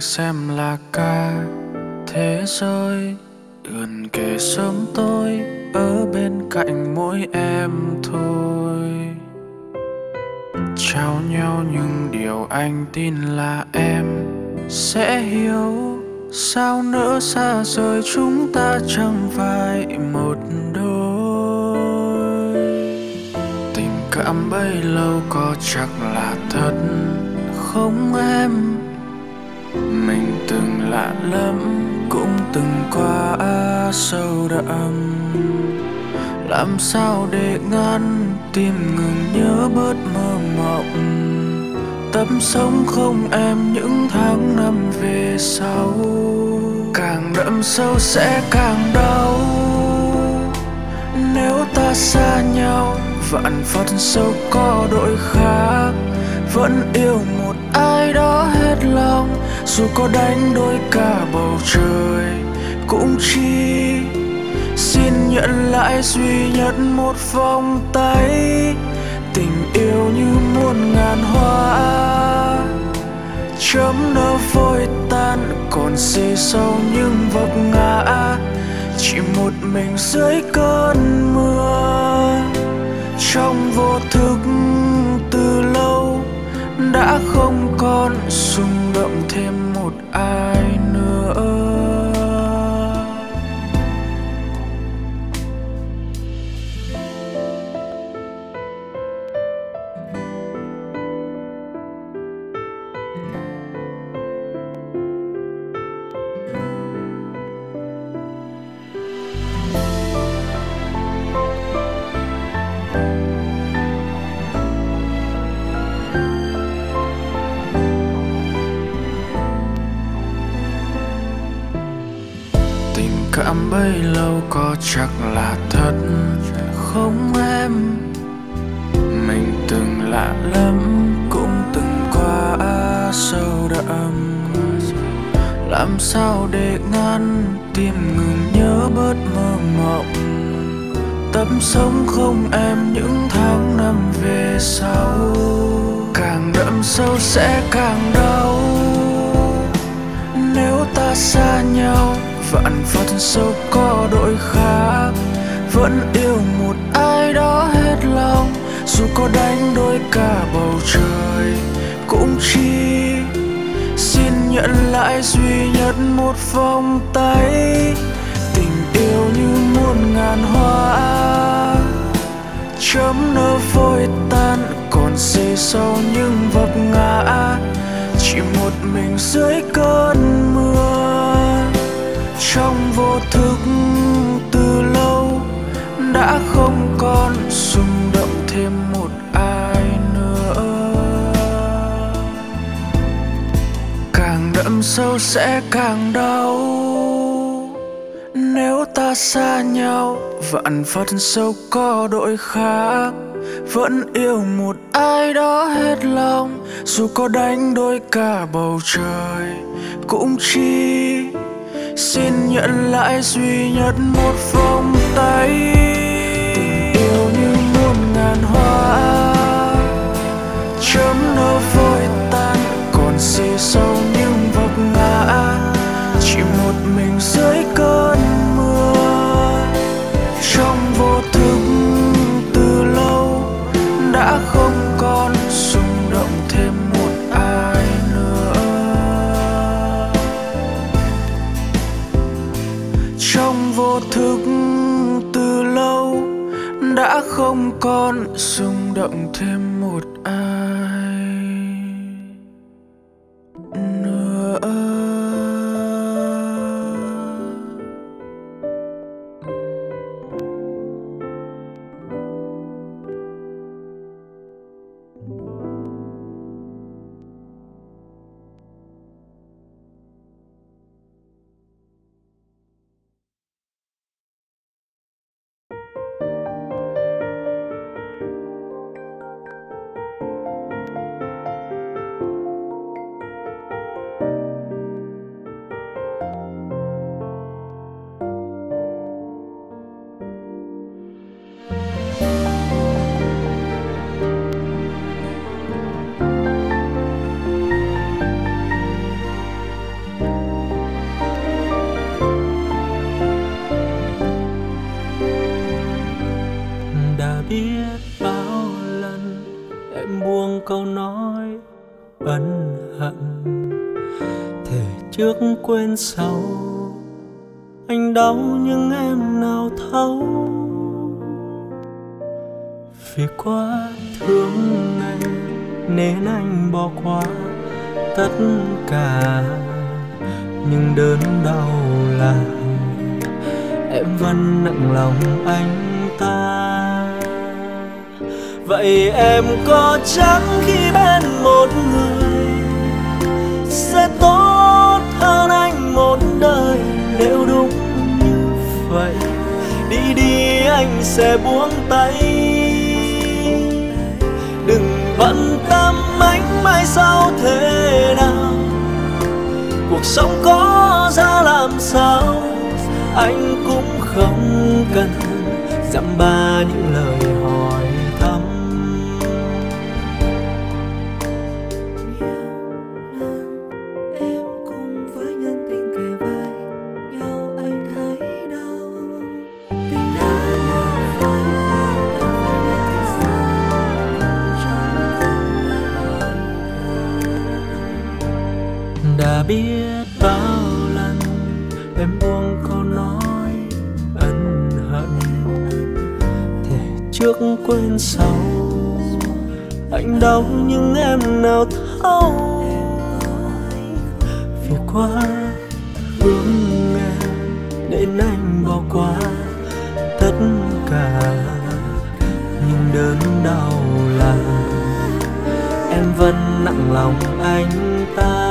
anh xem là cả thế giới. Gần kề sớm tôi ở bên cạnh mỗi em thôi, trao nhau những điều anh tin là em sẽ hiểu. Sao nỡ xa rời chúng ta chẳng phải một đôi. Tình cảm bấy lâu có chắc là thật không em? Mình từng lạ lẫm, cũng từng quá sâu đậm. Làm sao để ngăn tim ngừng nhớ bớt mơ mộng. Tấm sống không em những tháng năm về sau, càng đậm sâu sẽ càng đau. Nếu ta xa nhau, vạn phật sâu có đổi khác. Vẫn yêu một ai đó hết lòng, dù có đánh đôi cả bầu trời cũng chi. Xin nhận lại duy nhất một vòng tay. Tình yêu như muôn ngàn hoa, chớm nở vội tan, còn gì sau những vấp ngã. Chỉ một mình dưới cơn mưa, trong vô thức từ lâu đã không còn rung động thêm một ai nữa. Cảm bấy lâu có chắc là thật không em? Mình từng lạ lẫm, cũng từng quá sâu đậm. Làm sao để ngăn tim ngừng nhớ bớt mơ mộng. Tấm sống không em những tháng năm về sau, càng đậm sâu sẽ càng đau. Nếu ta xa nhau, vạn vật sâu có đổi khác. Vẫn yêu một ai đó hết lòng, dù có đánh đôi cả bầu trời cũng chi. Xin nhận lại duy nhất một vòng tay. Tình yêu như muôn ngàn hoa, chớm nở vội tan, còn gì sau những vấp ngã. Chỉ một mình dưới cơn mưa, trong vô thức từ lâu đã không còn rung động thêm một ai nữa. Càng đậm sâu sẽ càng đau. Nếu ta xa nhau, vạn phật sâu có đổi khác. Vẫn yêu một ai đó hết lòng, dù có đánh đôi cả bầu trời cũng chi. Xin nhận lại duy nhất một vòng tay. Tình yêu như muôn ngàn hoa, chớm nở vội tan, còn gì sau những vấp ngã. Chỉ một mình dưới cơn mưa, trong vô thức từ lâu đã không còn rung động thêm một ai. Trong vô thức từ lâu đã không còn rung động thêm một ai nữa. quên sầu, anh đau nhưng em nào thấu. Vì quá thương anh nên anh bỏ qua tất cả, nhưng đớn đau là em vẫn nặng lòng anh ta. Vậy em có chắc khi bên một người sẽ tốt hơn anh một đời? Nếu đúng như vậy, đi đi anh sẽ buông tay. Đừng bận tâm anh mai sau thế nào, cuộc sống có ra làm sao, anh cũng không cần dặm ba những lời hỏi thăm. Đã biết bao lần em buông câu nói ân hận, thề trước quên sau, anh đau nhưng em nào thấu. Vì quá thương em nên anh bỏ qua tất cả, nhưng đớn đau là em vẫn nặng lòng anh ta.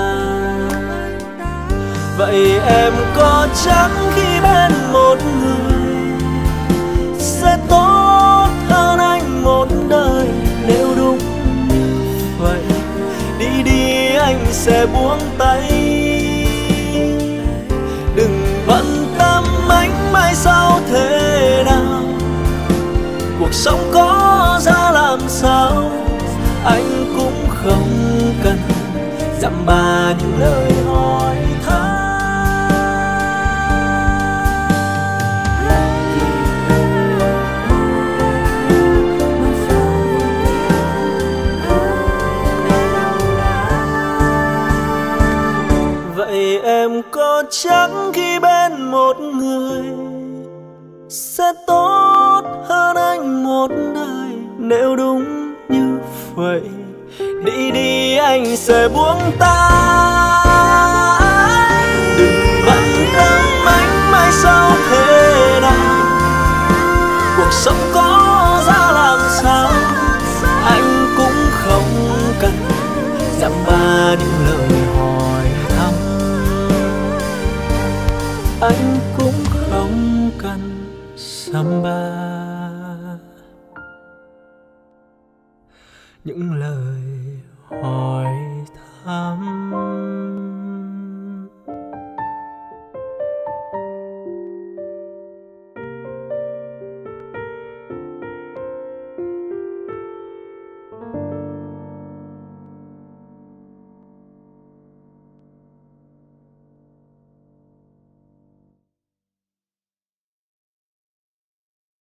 Vậy em có chắc khi bên một người sẽ tốt hơn anh một đời? Nếu đúng như vậy, đi đi anh sẽ buông tay. Đừng bận tâm anh mai sau thế nào, cuộc sống có ra làm sao, anh cũng không cần dặm ba những lời hỏi thăm. Vậy em có chắc khi bên một người sẽ tốt hơn anh một đời? Nếu đúng như vậy, đi đi anh sẽ buông tay. Đừng bận tâm anh mai sau thế nào, cuộc sống có ra làm sao, anh cũng không cần dặm ba những lời hỏi thăm. Anh cũng không cần dặm ba những lời hỏi thăm.